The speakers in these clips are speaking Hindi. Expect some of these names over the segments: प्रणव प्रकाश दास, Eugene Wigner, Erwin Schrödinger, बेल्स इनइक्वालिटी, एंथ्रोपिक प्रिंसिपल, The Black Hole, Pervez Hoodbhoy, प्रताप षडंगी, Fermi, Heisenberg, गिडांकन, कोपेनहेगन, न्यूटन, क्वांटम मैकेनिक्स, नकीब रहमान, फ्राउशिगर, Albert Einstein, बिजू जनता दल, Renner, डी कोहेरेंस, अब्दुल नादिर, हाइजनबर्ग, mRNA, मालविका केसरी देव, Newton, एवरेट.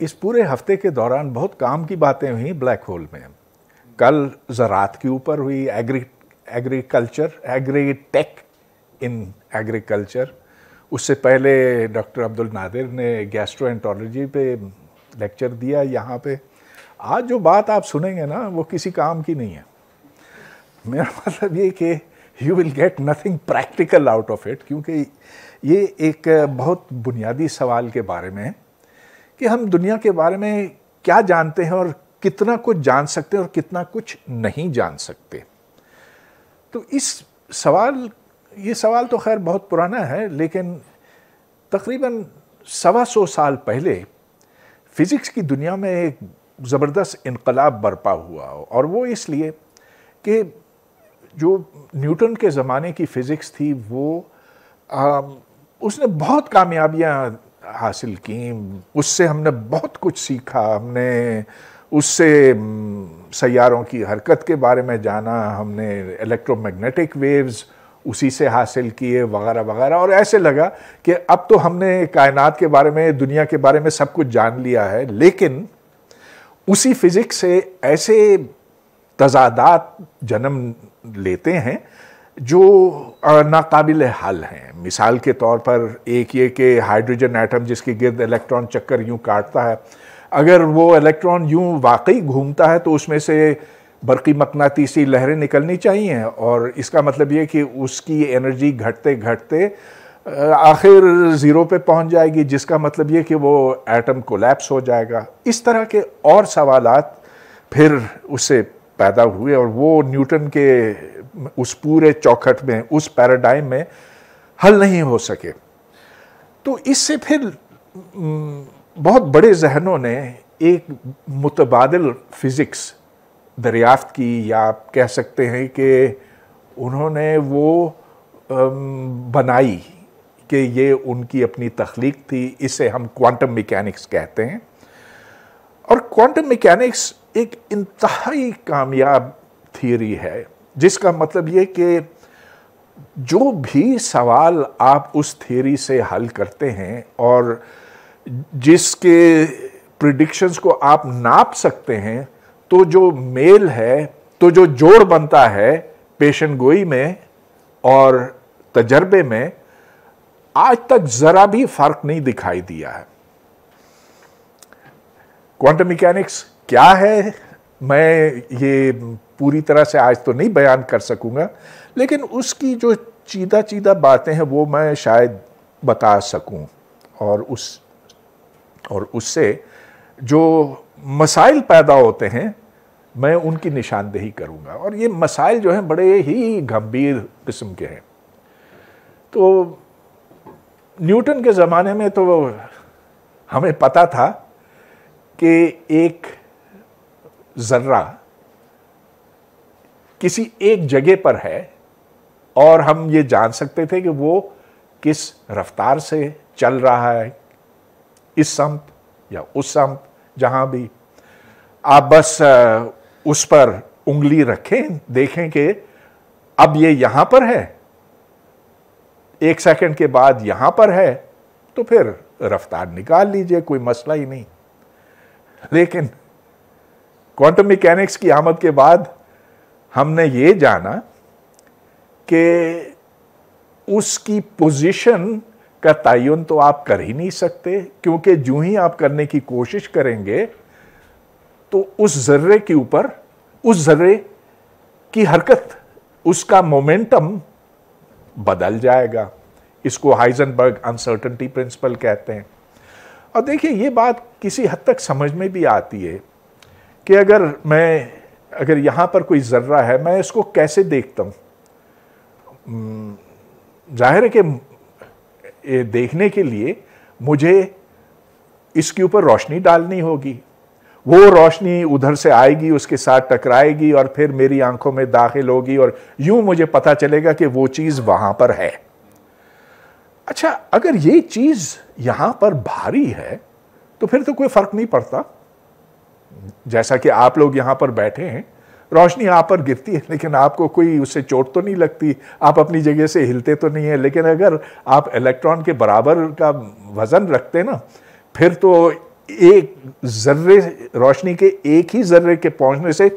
इस पूरे हफ्ते के दौरान बहुत काम की बातें हुई ब्लैक होल में। कल ज़रात के ऊपर हुई, एग्रीटेक इन एग्रीकल्चर। उससे पहले डॉक्टर अब्दुल नादिर ने गैस्ट्रोएंटरोलॉजी पे लेक्चर दिया यहाँ पे। आज जो बात आप सुनेंगे ना वो किसी काम की नहीं है। मेरा मतलब ये कि you will get nothing practical out of it, क्योंकि ये एक बहुत बुनियादी सवाल के बारे में है कि हम दुनिया के बारे में क्या जानते हैं और कितना कुछ जान सकते हैं और कितना कुछ नहीं जान सकते। तो ये सवाल तो खैर बहुत पुराना है, लेकिन तकरीबन 125 साल पहले फ़िज़िक्स की दुनिया में एक ज़बरदस्त इनकलाब बरपा हुआ, और वो इसलिए कि जो न्यूटन के ज़माने की फ़िज़िक्स थी वो उसने बहुत कामयाबियाँ हासिल की, उससे हमने बहुत कुछ सीखा। हमने उससे सैयारों की हरकत के बारे में जाना, हमने इलेक्ट्रोमैग्नेटिक वेव्स उसी से हासिल किए वगैरह वगैरह, और ऐसे लगा कि अब तो हमने कायनात के बारे में, दुनिया के बारे में सब कुछ जान लिया है। लेकिन उसी फिज़िक्स से ऐसे तजादात जन्म लेते हैं जो नाकाबिल हल हैं। मिसाल के तौर पर एक ये कि हाइड्रोजन एटम जिसके गिर्द इलेक्ट्रॉन चक्कर यूँ काटता है, अगर वो इलेक्ट्रॉन यूँ वाकई घूमता है तो उसमें से बरक़ी मकनातीसी लहरें निकलनी चाहिए, और इसका मतलब ये कि उसकी एनर्जी घटते घटते आखिर ज़ीरो पे पहुंच जाएगी, जिसका मतलब ये कि वो एटम कोलैप्स हो जाएगा। इस तरह के और सवालात फिर उससे पैदा हुए, और वो न्यूटन के उस पूरे चौखट में, उस पैराडाइम में हल नहीं हो सके। तो इससे फिर बहुत बड़े जहनों ने एक मुतबादिल फ़िज़िक्स दरियाफ्त की, या आप कह सकते हैं कि उन्होंने वो बनाई कि ये उनकी अपनी तख्लीक थी। इसे हम क्वांटम मैकेनिक्स कहते हैं, और क्वांटम मैकेनिक्स एक इंतहाई कामयाब थियरी है, जिसका मतलब ये कि जो भी सवाल आप उस थियरी से हल करते हैं और जिसके प्रिडिक्शंस को आप नाप सकते हैं, तो जो मेल है, तो जो जोड़ बनता है पेशन गोई में और तजर्बे में, आज तक ज़रा भी फ़र्क नहीं दिखाई दिया है। क्वांटम मैकेनिक्स क्या है मैं ये पूरी तरह से आज तो नहीं बयान कर सकूँगा, लेकिन उसकी जो चीदा चीदा बातें हैं वो मैं शायद बता सकूँ, और उससे जो मसाइल पैदा होते हैं मैं उनकी निशानदेही करूँगा। और ये मसाइल जो हैं बड़े ही गंभीर किस्म के हैं। तो न्यूटन के ज़माने में तो हमें पता था कि एक ज़र्रा किसी एक जगह पर है, और हम ये जान सकते थे कि वो किस रफ्तार से चल रहा है, इस सम्त या उस सम्त। जहाँ भी आप बस उस पर उंगली रखें, देखें कि अब ये यहाँ पर है, एक सेकंड के बाद यहाँ पर है, तो फिर रफ्तार निकाल लीजिए, कोई मसला ही नहीं। लेकिन क्वांटम मैकेनिक्स की आमद के बाद हमने ये जाना कि उसकी पोजीशन का तायुन तो आप कर ही नहीं सकते, क्योंकि जो ही आप करने की कोशिश करेंगे तो उस ज़र्रे के ऊपर, उस ज़र्रे की हरकत, उसका मोमेंटम बदल जाएगा। इसको हाइजनबर्ग अनसर्टेनिटी प्रिंसिपल कहते हैं। और देखिए ये बात किसी हद तक समझ में भी आती है कि अगर यहाँ पर कोई ज़र्रा है, मैं इसको कैसे देखता हूँ? जाहिर है कि देखने के लिए मुझे इसके ऊपर रोशनी डालनी होगी, वो रोशनी उधर से आएगी, उसके साथ टकराएगी और फिर मेरी आंखों में दाखिल होगी, और यूं मुझे पता चलेगा कि वो चीज़ वहाँ पर है। अच्छा, अगर ये चीज़ यहाँ पर भारी है तो फिर तो कोई फ़र्क नहीं पड़ता। जैसा कि आप लोग यहाँ पर बैठे हैं, रोशनी आप पर गिरती है लेकिन आपको कोई उससे चोट तो नहीं लगती, आप अपनी जगह से हिलते तो नहीं है। लेकिन अगर आप इलेक्ट्रॉन के बराबर का वज़न रखते ना, फिर तो एक जर्रे, रोशनी के एक ही जर्रे के पहुंचने से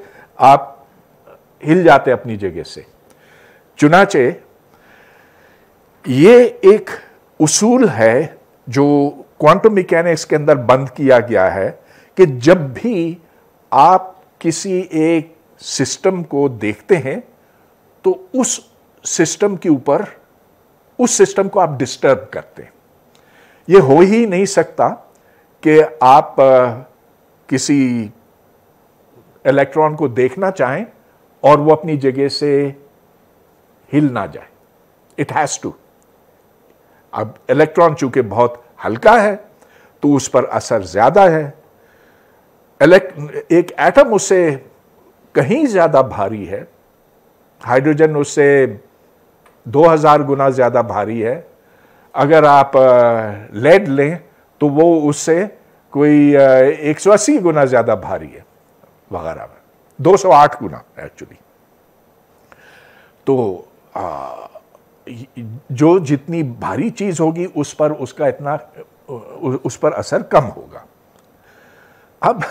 आप हिल जाते अपनी जगह से। चुनाचे ये एक उसूल है जो क्वांटम मैकेनिक्स के अंदर बंद किया गया है कि जब भी आप किसी एक सिस्टम को देखते हैं तो उस सिस्टम के ऊपर उस सिस्टम को आप डिस्टर्ब करते हैं। ये हो ही नहीं सकता कि आप किसी इलेक्ट्रॉन को देखना चाहें और वो अपनी जगह से हिल ना जाए, इट हैज़ टू। अब इलेक्ट्रॉन चूंकि बहुत हल्का है तो उस पर असर ज़्यादा है, एक एटम उससे कहीं ज़्यादा भारी है, हाइड्रोजन उससे 2000 गुना ज़्यादा भारी है। अगर आप लेड लें तो वो उससे कोई 180 गुना ज़्यादा भारी है वगैरह में, 208 गुना एक्चुअली। तो जो जितनी भारी चीज़ होगी उस पर उसका इतना उस पर असर कम होगा। अब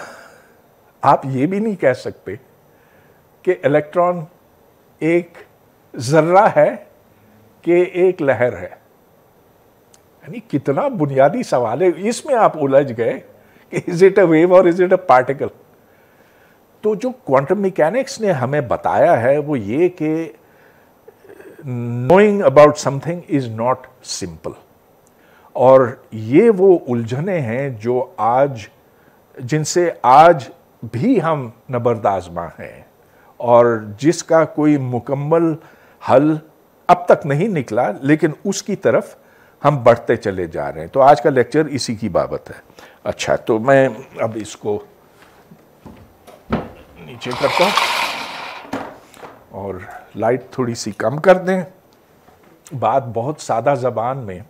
आप ये भी नहीं कह सकते कि इलेक्ट्रॉन एक जर्रा है कि एक लहर है। यानी कितना बुनियादी सवाल है, इसमें आप उलझ गए कि इज इट अ वेव और इज इट अ पार्टिकल। तो जो क्वांटम मैकेनिक्स ने हमें बताया है वो ये कि knowing about something is not simple, और ये वो उलझने हैं जो आज जिनसे आज भी हम नबरदाजमा हैं और जिसका कोई मुकम्मल हल अब तक नहीं निकला, लेकिन उसकी तरफ हम बढ़ते चले जा रहे हैं। तो आज का लेक्चर इसी की बाबत है। अच्छा, तो मैं अब इसको नीचे करता हूँ और लाइट थोड़ी सी कम कर दें। बात बहुत सादा ज़बान में,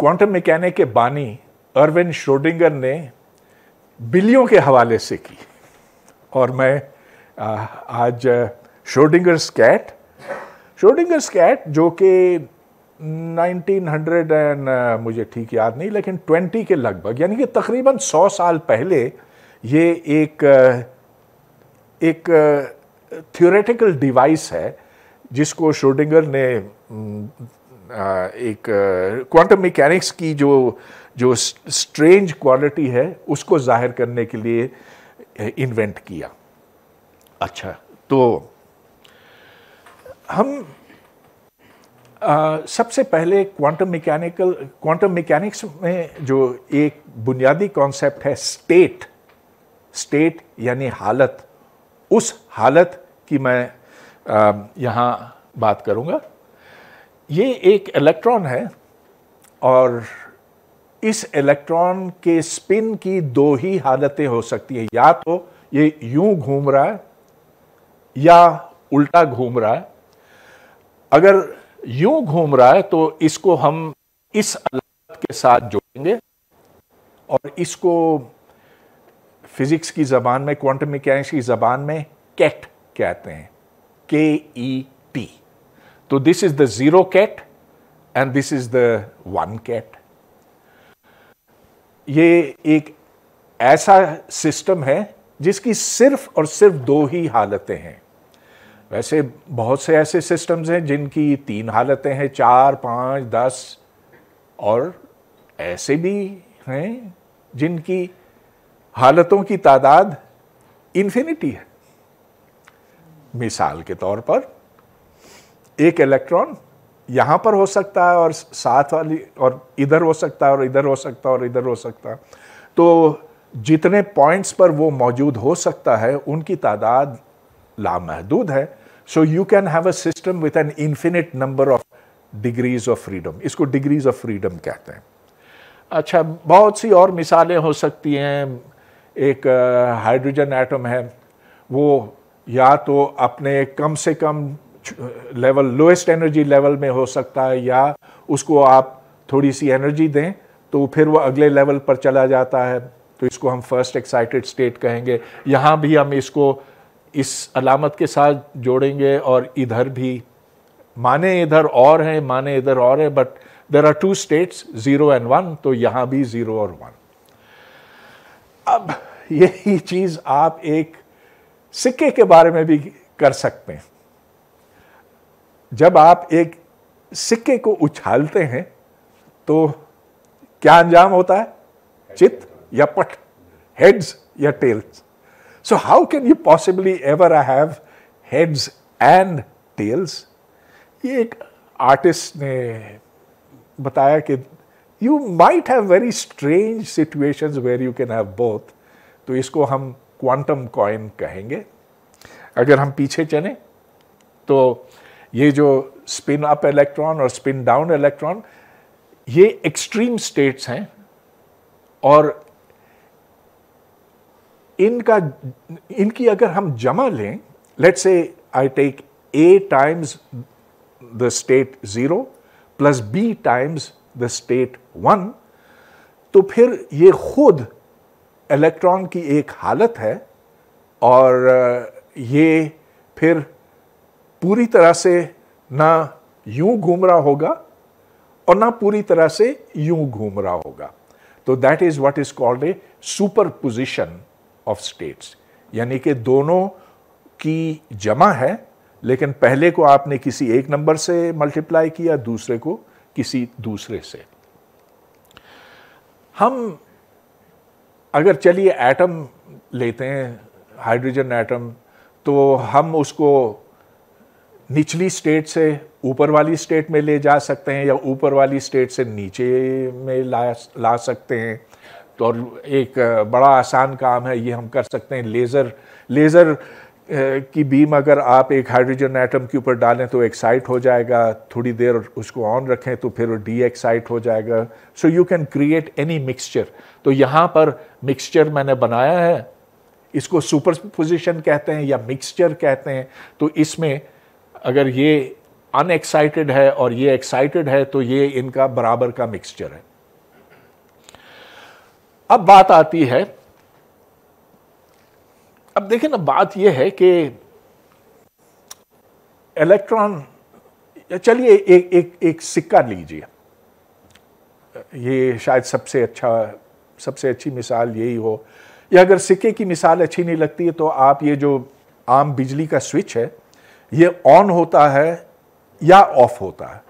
क्वांटम मैकेनिक के बानी अर्विन श्रोडिंगर ने बिल्लियों के हवाले से की, और मैं आज श्रोडिंगर्स कैट जो कि 1900 एंड मुझे ठीक याद नहीं लेकिन 20 के लगभग, यानी कि तकरीबन 100 साल पहले ये एक थियोरेटिकल डिवाइस है जिसको श्रोडिंगर ने एक क्वांटम मैकेनिक्स की जो स्ट्रेंज क्वालिटी है उसको जाहिर करने के लिए इन्वेंट किया। अच्छा, तो हम सबसे पहले क्वांटम मैकेनिक्स में जो एक बुनियादी कॉन्सेप्ट है स्टेट यानी हालत, उस हालत की मैं यहाँ बात करूँगा। ये एक इलेक्ट्रॉन है और इस इलेक्ट्रॉन के स्पिन की दो ही हालतें हो सकती हैं, या तो ये यूं घूम रहा है या उल्टा घूम रहा है। अगर यूं घूम रहा है तो इसको हम इस हालत के साथ जोड़ेंगे और इसको फिजिक्स की ज़बान में, क्वांटम मैकेनिक्स की ज़बान में कैट कहते हैं, KET। तो this is the 0 cat and this is the 1 cat. ये एक ऐसा सिस्टम है जिसकी सिर्फ और सिर्फ दो ही हालतें हैं। वैसे बहुत से ऐसे सिस्टम्स हैं जिनकी 3 हालतें हैं, 4, 5, 10, और ऐसे भी हैं जिनकी हालतों की तादाद इन्फिनिटी है। मिसाल के तौर पर एक इलेक्ट्रॉन यहाँ पर हो सकता है और साथ वाली और इधर हो सकता है और इधर हो सकता है और इधर हो सकता है। तो जितने पॉइंट्स पर वो मौजूद हो सकता है उनकी तादाद लामहदूद है। So you can have a system with an infinite number of degrees of freedom, इसको डिग्रीज ऑफ फ्रीडम कहते हैं। अच्छा, बहुत सी और मिसालें हो सकती हैं। एक हाइड्रोजन एटम है, वो या तो अपने कम से कम लेवल, लोएस्ट एनर्जी लेवल में हो सकता है, या उसको आप थोड़ी सी एनर्जी दें तो फिर वो अगले लेवल पर चला जाता है, तो इसको हम फर्स्ट एक्साइटेड स्टेट कहेंगे। यहाँ भी हम इसको इस अलामत के साथ जोड़ेंगे और इधर भी माने इधर और है, माने इधर और है, but there are two states 0 and 1, तो यहाँ भी 0 और 1. अब यही चीज़ आप एक सिक्के के बारे में भी कर सकते हैं. जब आप एक सिक्के को उछालते हैं तो क्या अंजाम होता है? चित या पट, हेड्स या tails. So how can you possibly ever have heads and tails? ये एक आर्टिस्ट ने बताया कि you might have very strange situations where you can have both. तो इसको हम क्वांटम कॉइन कहेंगे. अगर हम पीछे चलें तो ये जो स्पिन अप इलेक्ट्रॉन और स्पिन डाउन इलेक्ट्रॉन, ये एक्सट्रीम स्टेट्स हैं और इनकी अगर हम जमा लें, let's say I take a times the state 0 plus b times the state 1, तो फिर ये खुद इलेक्ट्रॉन की एक हालत है और ये फिर पूरी तरह से ना यूं घूम रहा होगा और ना पूरी तरह से यूं घूम रहा होगा. तो that is what is called a superposition of states, यानी कि दोनों की जमा है लेकिन पहले को आपने किसी एक नंबर से मल्टीप्लाई किया, दूसरे को किसी दूसरे से. हम अगर चलिए एटम लेते हैं, हाइड्रोजन एटम, तो हम उसको निचली स्टेट से ऊपर वाली स्टेट में ले जा सकते हैं या ऊपर वाली स्टेट से नीचे में ला सकते हैं. तो एक बड़ा आसान काम है, ये हम कर सकते हैं. लेज़र की बीम अगर आप एक हाइड्रोजन एटम के ऊपर डालें तो एक्साइट हो जाएगा, थोड़ी देर उसको ऑन रखें तो फिर डी एक्साइट हो जाएगा. So you can create any mixture. तो यहाँ पर मिक्सचर मैंने बनाया है, इसको सुपर पोजिशन कहते हैं या मिक्सचर कहते हैं. तो इसमें अगर ये अनएक्साइटेड है और ये एक्साइटेड है तो ये इनका बराबर का मिक्सचर है. अब बात आती है, अब देखें ना, बात यह है कि इलेक्ट्रॉन, चलिए एक सिक्का लीजिए, ये शायद सबसे अच्छी मिसाल यही हो. या अगर सिक्के की मिसाल अच्छी नहीं लगती है तो आप ये जो आम बिजली का स्विच है, ये ऑन होता है या ऑफ होता है.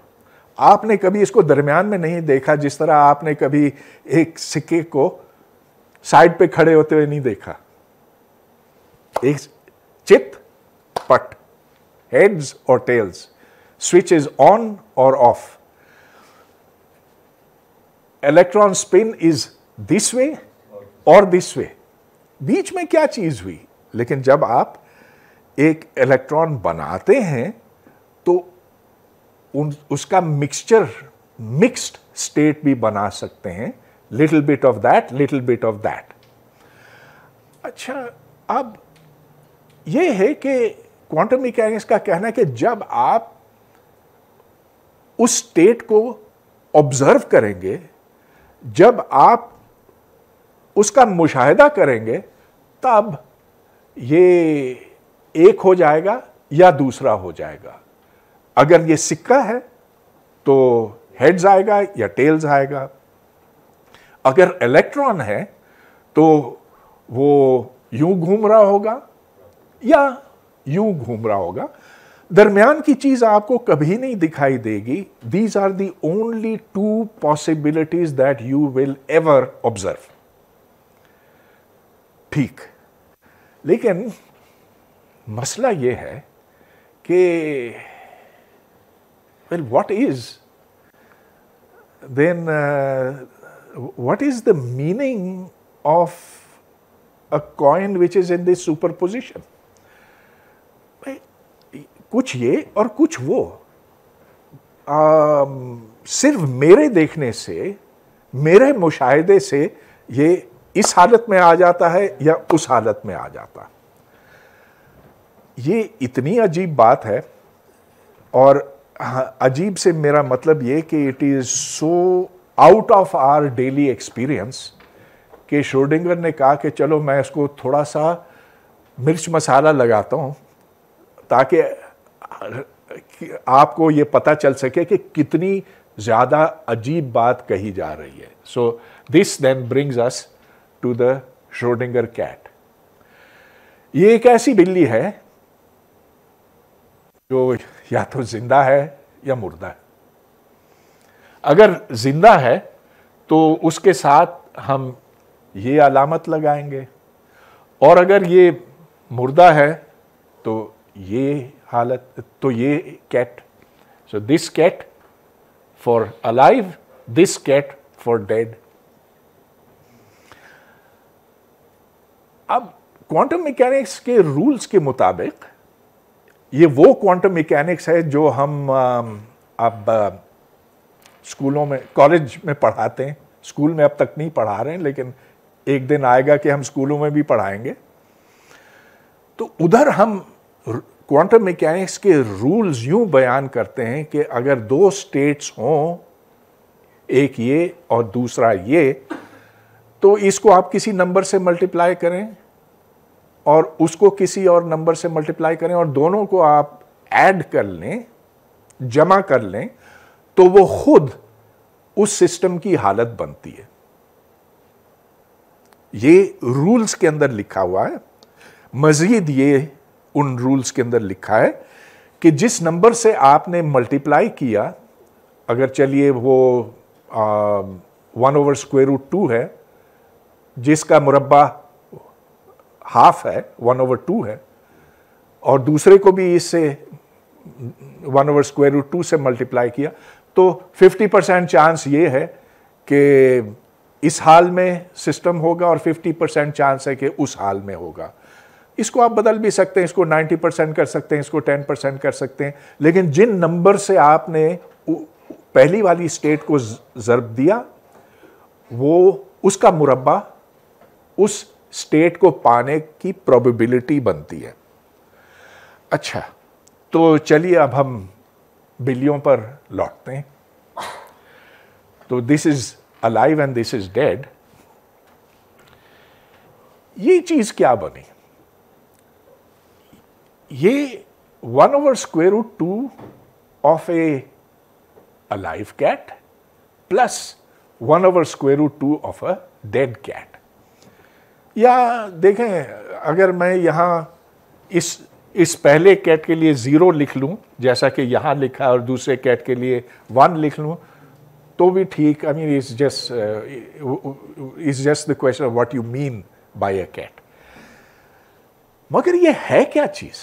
आपने कभी इसको दरमियान में नहीं देखा, जिस तरह आपने कभी एक सिक्के को साइड पे खड़े होते हुए नहीं देखा. एक चित, पट, हेड्स और टेल्स, स्विच इज ऑन और off. Electron spin is this way और दिस वे, बीच में क्या चीज हुई? लेकिन जब आप एक इलेक्ट्रॉन बनाते हैं तो उसका मिक्सचर, मिक्स्ड स्टेट भी बना सकते हैं, little bit of that, little bit of that. अच्छा, अब ये है कि क्वांटम मैकेनिक्स का कहना है कि जब आप उस स्टेट को ऑब्जर्व करेंगे, जब आप उसका मुशाहिदा करेंगे, तब ये एक हो जाएगा या दूसरा हो जाएगा. अगर ये सिक्का है तो हेड्स आएगा या टेल्स आएगा. अगर इलेक्ट्रॉन है तो वो यूं घूम रहा होगा या यूं घूम रहा होगा. दरमियान की चीज आपको कभी नहीं दिखाई देगी. These are the only two possibilities that you will ever observe. ठीक, लेकिन मसला यह है कि well, what is the meaning of a coin which is in this superposition? कुछ ये और कुछ वो. सिर्फ मेरे देखने से, मेरे मुशाहिदे से ये इस हालत में आ जाता है या उस हालत में आ जाता है. ये इतनी अजीब बात है. और अजीब से मेरा मतलब ये कि it is so out of our daily experience कि श्रोडिंगर ने कहा कि चलो मैं इसको थोड़ा सा मिर्च मसाला लगाता हूँ ताकि कि आपको ये पता चल सके कि कितनी ज़्यादा अजीब बात कही जा रही है. So this then brings us to the Schrodinger cat. ये एक ऐसी बिल्ली है जो या तो जिंदा है या मुर्दा है. अगर जिंदा है तो उसके साथ हम ये अलामत लगाएंगे, और अगर ये मुर्दा है तो ये हालत, तो ये cat. So this cat for alive, this cat for dead. अब क्वांटम मैकेनिक्स के रूल्स के मुताबिक ये वो क्वांटम मैकेनिक्स है जो हम अब स्कूलों में, कॉलेज में पढ़ाते हैं. स्कूल में अब तक नहीं पढ़ा रहे हैं, लेकिन एक दिन आएगा कि हम स्कूलों में भी पढ़ाएंगे. तो उधर हम क्वांटम मैकेनिक्स के रूल्स यूँ बयान करते हैं कि अगर दो स्टेट्स हों, एक ये और दूसरा ये, तो इसको आप किसी नंबर से मल्टीप्लाई करें और उसको किसी और नंबर से मल्टीप्लाई करें और दोनों को आप ऐड कर लें, जमा कर लें, तो वो खुद उस सिस्टम की हालत बनती है. ये रूल्स के अंदर लिखा हुआ है. मज़ीद ये उन रूल्स के अंदर लिखा है कि जिस नंबर से आपने मल्टीप्लाई किया, अगर चलिए वो 1/√2 है, जिसका मुरब्बा हाफ है, 1/2 है, और दूसरे को भी इससे 1/√2 से मल्टीप्लाई किया, तो 50% चांस ये है कि इस हाल में सिस्टम होगा और 50% चांस है कि उस हाल में होगा. इसको आप बदल भी सकते हैं, इसको 90% कर सकते हैं, इसको 10% कर सकते हैं, लेकिन जिन नंबर से आपने पहली वाली स्टेट को ज़र्ब दिया, वो उसका मुरब्बा उस स्टेट को पाने की प्रोबेबिलिटी बनती है. अच्छा, तो चलिए अब हम बिल्लियों पर लौटते हैं. तो this is alive and this is dead. ये चीज क्या बनी? ये 1/√2 of a alive cat plus 1/√2 of a dead cat. या देखें, अगर मैं यहाँ इस पहले कैट के लिए 0 लिख लूँ, जैसा कि यहाँ लिखा, और दूसरे कैट के लिए 1 लिख लूँ, तो भी ठीक. I mean it's just the question what you mean by a cat. मगर ये है क्या चीज़?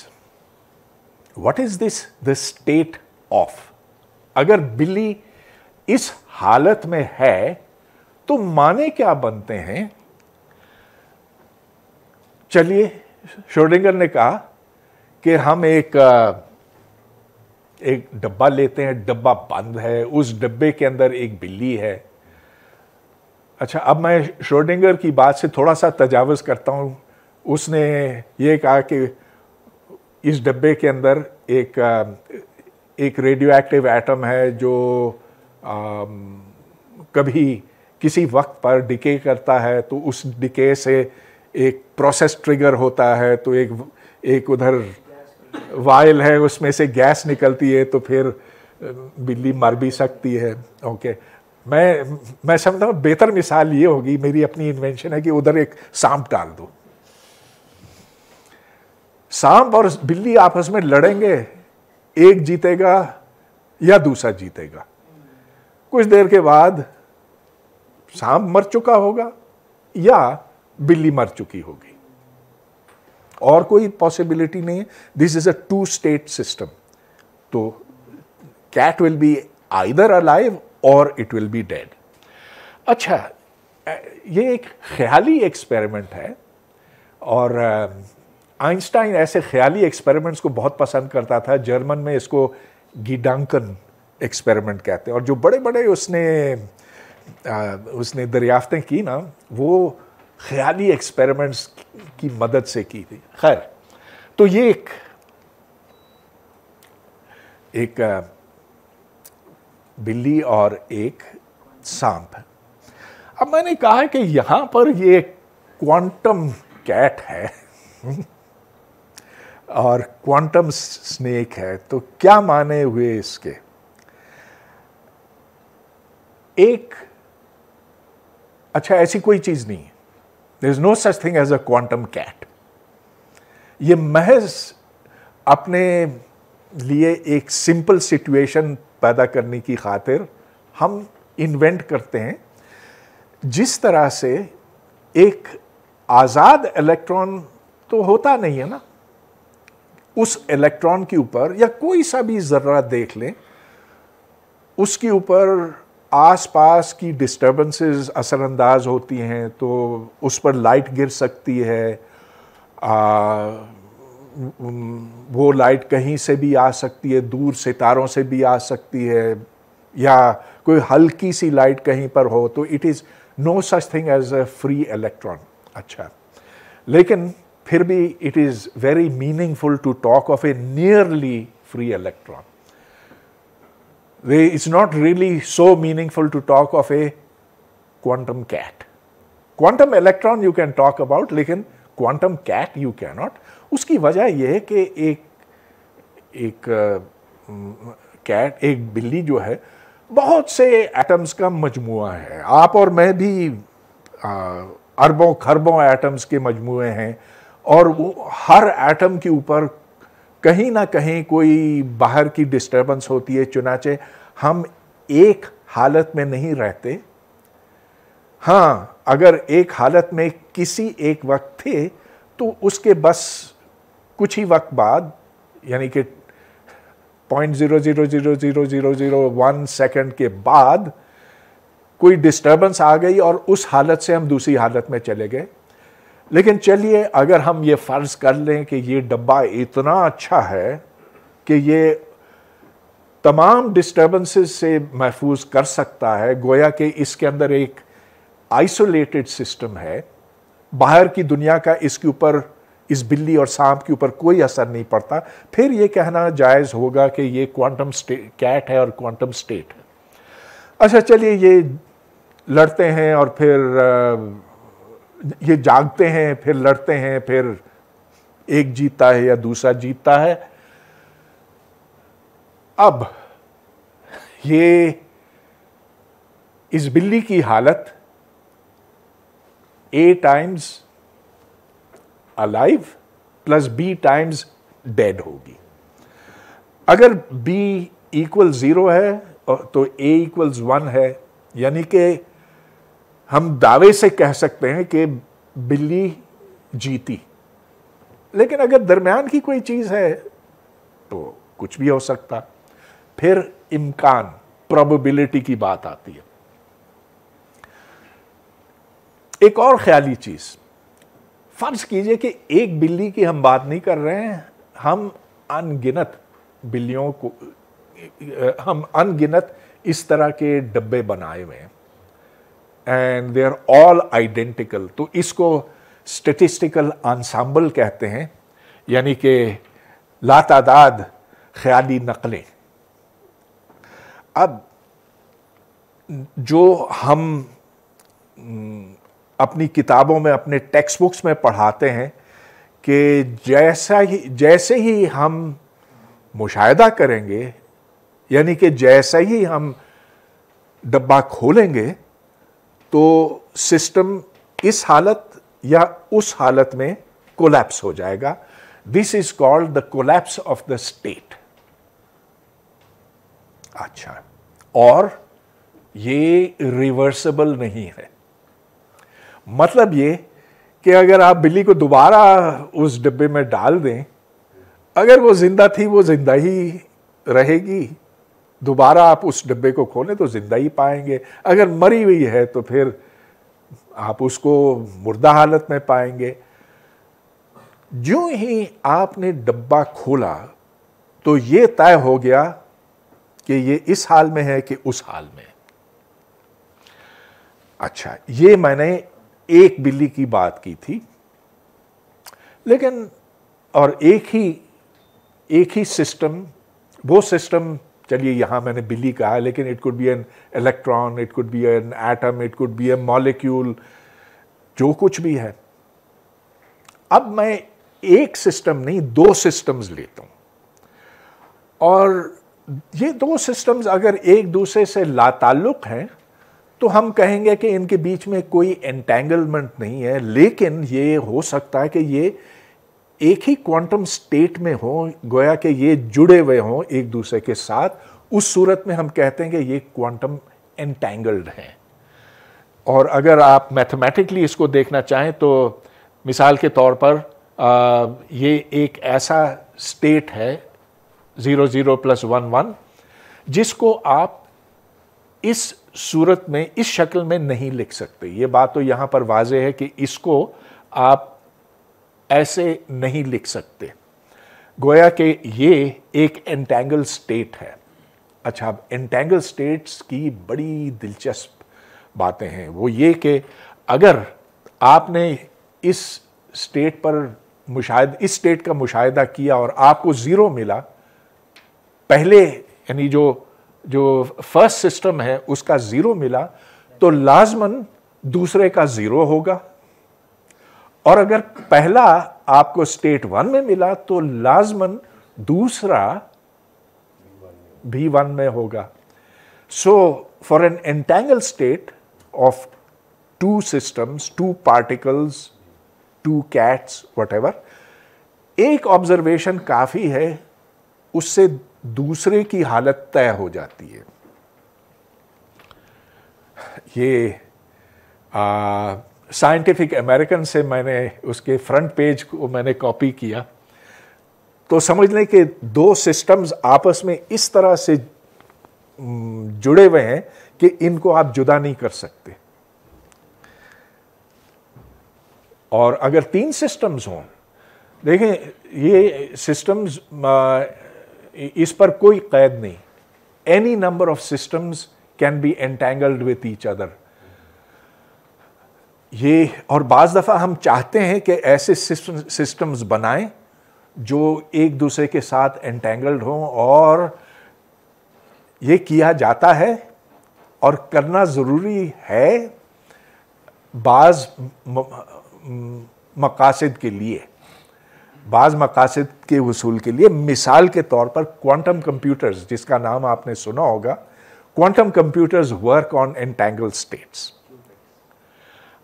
What is this the state of? अगर बिल्ली इस हालत में है तो माने क्या बनते हैं? चलिए, श्रोडिंगर ने कहा कि हम एक डब्बा लेते हैं, डब्बा बंद है, उस डब्बे के अंदर एक बिल्ली है. अच्छा, अब मैं श्रोडिंगर की बात से थोड़ा सा तजावुज़ करता हूँ. उसने ये कहा कि इस डब्बे के अंदर एक रेडियोएक्टिव एटम है जो कभी किसी वक्त पर डिके करता है, तो उस डिके से एक प्रोसेस ट्रिगर होता है, तो एक उधर वायल है, उसमें से गैस निकलती है, तो फिर बिल्ली मर भी सकती है. ओके, मैं समझता हूँ बेहतर मिसाल ये होगी, मेरी अपनी इन्वेंशन है, कि उधर एक सांप डाल दो. सांप और बिल्ली आपस में लड़ेंगे, एक जीतेगा या दूसरा जीतेगा. कुछ देर के बाद सांप मर चुका होगा या बिल्ली मर चुकी होगी, और कोई पॉसिबिलिटी नहीं है. This is a 2 state system. तो cat will be either alive और इट विल बी डेड. अच्छा, ये एक ख्याली एक्सपेरिमेंट है, और आइंस्टाइन ऐसे ख्याली एक्सपेरिमेंट्स को बहुत पसंद करता था. जर्मन में इसको गिडांकन एक्सपेरिमेंट कहते हैं, और जो बड़े बड़े उसने दरियाफ्तें की ना, वो ख्याली एक्सपेरिमेंट्स की मदद से की थी. खैर, तो ये एक बिल्ली और एक सांप है. अब मैंने कहा कि यहाँ पर ये क्वांटम कैट है. और क्वांटम स्नेक है, तो क्या माने हुए इसके? एक अच्छा, ऐसी कोई चीज नहीं है, there is no such thing as a quantum cat. ये महज अपने लिए एक सिंपल सिचुएशन पैदा करने की खातिर हम इन्वेंट करते हैं। जिस तरह से एक आज़ाद इलेक्ट्रॉन तो होता नहीं है ना, उस इलेक्ट्रॉन के ऊपर या कोई सा भी ज़र्रा देख लें, उसके ऊपर आसपास की डिस्टर्बेंसेस असरअंदाज होती हैं, तो उस पर लाइट गिर सकती है, वो लाइट कहीं से भी आ सकती है, दूर सितारों से भी आ सकती है, या कोई हल्की सी लाइट कहीं पर हो, तो it is no such thing as a free electron. अच्छा, लेकिन फिर भी it is very meaningful to talk of a nearly free electron. It's not really so meaningful to talk of a quantum cat. Quantum electron you can talk about, लेकिन quantum cat you can not. उसकी वजह यह है कि एक कैट एक बिल्ली जो है बहुत से एटम्स का मजमुआ है। आप और मैं भी अरबों खरबों एटम्स के मजमुए हैं, और वो हर एटम के ऊपर कहीं ना कहीं कोई बाहर की डिस्टर्बेंस होती है। चुनाचे हम एक हालत में नहीं रहते। हाँ, अगर एक हालत में किसी एक वक्त थे, तो उसके बस कुछ ही वक्त बाद, यानी कि 0.00000001 सेकंड के बाद कोई डिस्टर्बेंस आ गई और उस हालत से हम दूसरी हालत में चले गए। लेकिन चलिए, अगर हम ये फ़र्ज़ कर लें कि ये डब्बा इतना अच्छा है कि ये तमाम डिस्टर्बेंसेस से महफूज कर सकता है, गोया कि इसके अंदर एक आइसोलेटेड सिस्टम है, बाहर की दुनिया का इसके ऊपर, इस बिल्ली और सांप के ऊपर कोई असर नहीं पड़ता, फिर ये कहना जायज़ होगा कि ये क्वांटम कैट है और क्वांटम स्टेट है। अच्छा, चलिए ये लड़ते हैं और फिर ये जागते हैं, फिर लड़ते हैं, फिर एक जीतता है या दूसरा जीतता है। अब ये इस बिल्ली की हालत A times alive plus B times dead होगी। अगर B equal 0 है तो A equals 1 है, यानी कि हम दावे से कह सकते हैं कि बिल्ली जीती। लेकिन अगर दरमियान की कोई चीज़ है तो कुछ भी हो सकता। फिर इम्कान, प्रोबेबिलिटी की बात आती है। एक और ख्याली चीज़, फ़र्ज़ कीजिए कि एक बिल्ली की हम बात नहीं कर रहे हैं, हम अनगिनत बिल्लियों को, हम अनगिनत इस तरह के डब्बे बनाए हुए हैं, and they are all identical. तो इसको स्टैटिस्टिकल आंसाम्बल कहते हैं, यानी कि लातादाद ख्याली नकलें। अब जो हम अपनी किताबों में, अपने टेक्स्ट बुक्स में पढ़ाते हैं कि जैसे ही हम मुशाहिदा करेंगे, यानी कि जैसे ही हम डब्बा खोलेंगे, तो सिस्टम इस हालत या उस हालत में कोलैप्स हो जाएगा। This is called the collapse of the state. अच्छा, और ये रिवर्सिबल नहीं है। मतलब ये कि अगर आप बिल्ली को दोबारा उस डिब्बे में डाल दें, अगर वो जिंदा थी वो जिंदा ही रहेगी, दोबारा आप उस डिब्बे को खोलें तो जिंदा ही पाएंगे। अगर मरी हुई है तो फिर आप उसको मुर्दा हालत में पाएंगे। ज्यों ही आपने डिब्बा खोला तो ये तय हो गया कि ये इस हाल में है कि उस हाल में। अच्छा, ये मैंने एक बिल्ली की बात की थी, लेकिन और एक ही सिस्टम, वो सिस्टम, चलिए यहाँ मैंने बिल्ली कहा, लेकिन it could be an electron, it could be an atom, it could be a molecule, जो कुछ भी है। अब मैं एक सिस्टम नहीं, दो सिस्टम्स लेता हूँ, और ये दो सिस्टम्स अगर एक दूसरे से लाताल्लुक हैं तो हम कहेंगे कि इनके बीच में कोई एंटेंगलमेंट नहीं है, लेकिन ये हो सकता है कि ये एक ही क्वांटम स्टेट में हो, गोया कि ये जुड़े हुए हों एक दूसरे के साथ। उस सूरत में हम कहते हैं कि ये क्वांटम एंटेंगल्ड हैं। और अगर आप मैथमेटिकली इसको देखना चाहें तो मिसाल के तौर पर ये एक ऐसा स्टेट है 0 0 + 1 1 जिसको आप इस सूरत में, इस शक्ल में नहीं लिख सकते। ये बात तो यहाँ पर वाज़े है कि इसको आप ऐसे नहीं लिख सकते, गोया कि ये एक एंटेंगल स्टेट है। अच्छा, अब एंटेंगल स्टेट्स की बड़ी दिलचस्प बातें हैं। वो ये कि अगर आपने इस स्टेट पर इस स्टेट का मुशाहिदा किया और आपको ज़ीरो मिला, पहले यानी जो फर्स्ट सिस्टम है उसका ज़ीरो मिला, तो लाजमन दूसरे का ज़ीरो होगा। और अगर पहला आपको स्टेट वन में मिला तो लाजमन दूसरा भी वन में होगा। So for an entangle state of two systems, two particles, two cats, whatever, एक ऑब्जर्वेशन काफ़ी है, उससे दूसरे की हालत तय हो जाती है। ये साइंटिफिक अमेरिकन से मैंने उसके फ्रंट पेज को मैंने कॉपी किया, तो समझ लें कि दो सिस्टम्स आपस में इस तरह से जुड़े हुए हैं कि इनको आप जुदा नहीं कर सकते। और अगर तीन सिस्टम्स हों, देखें ये सिस्टम्स, इस पर कोई कैद नहीं, any number of systems can be entangled with each other. ये, और बाज़ दफ़ा हम चाहते हैं कि ऐसे सिस्टम्स बनाएं जो एक दूसरे के साथ एंटेंगल्ड हों, और ये किया जाता है और करना ज़रूरी है बाज़ मकासद के लिए, बाज़ मकासद के वसूल के लिए। मिसाल के तौर पर क्वांटम कंप्यूटर्स, जिसका नाम आपने सुना होगा, quantum computers work on entangle states.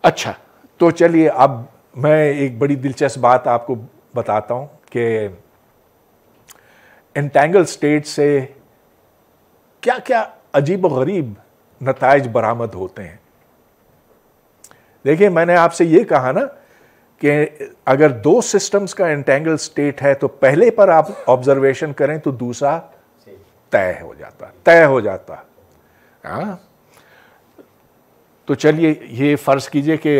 अच्छा, तो चलिए अब मैं एक बड़ी दिलचस्प बात आपको बताता हूँ कि एंटेंगल स्टेट से क्या क्या अजीब व गरीब नताइज बरामद होते हैं। देखिए, मैंने आपसे ये कहा ना कि अगर दो सिस्टम्स का एंटेंगल स्टेट है तो पहले पर आप ऑब्जर्वेशन करें तो दूसरा तय हो जाता, हाँ। तो चलिए, ये फ़र्ज़ कीजिए कि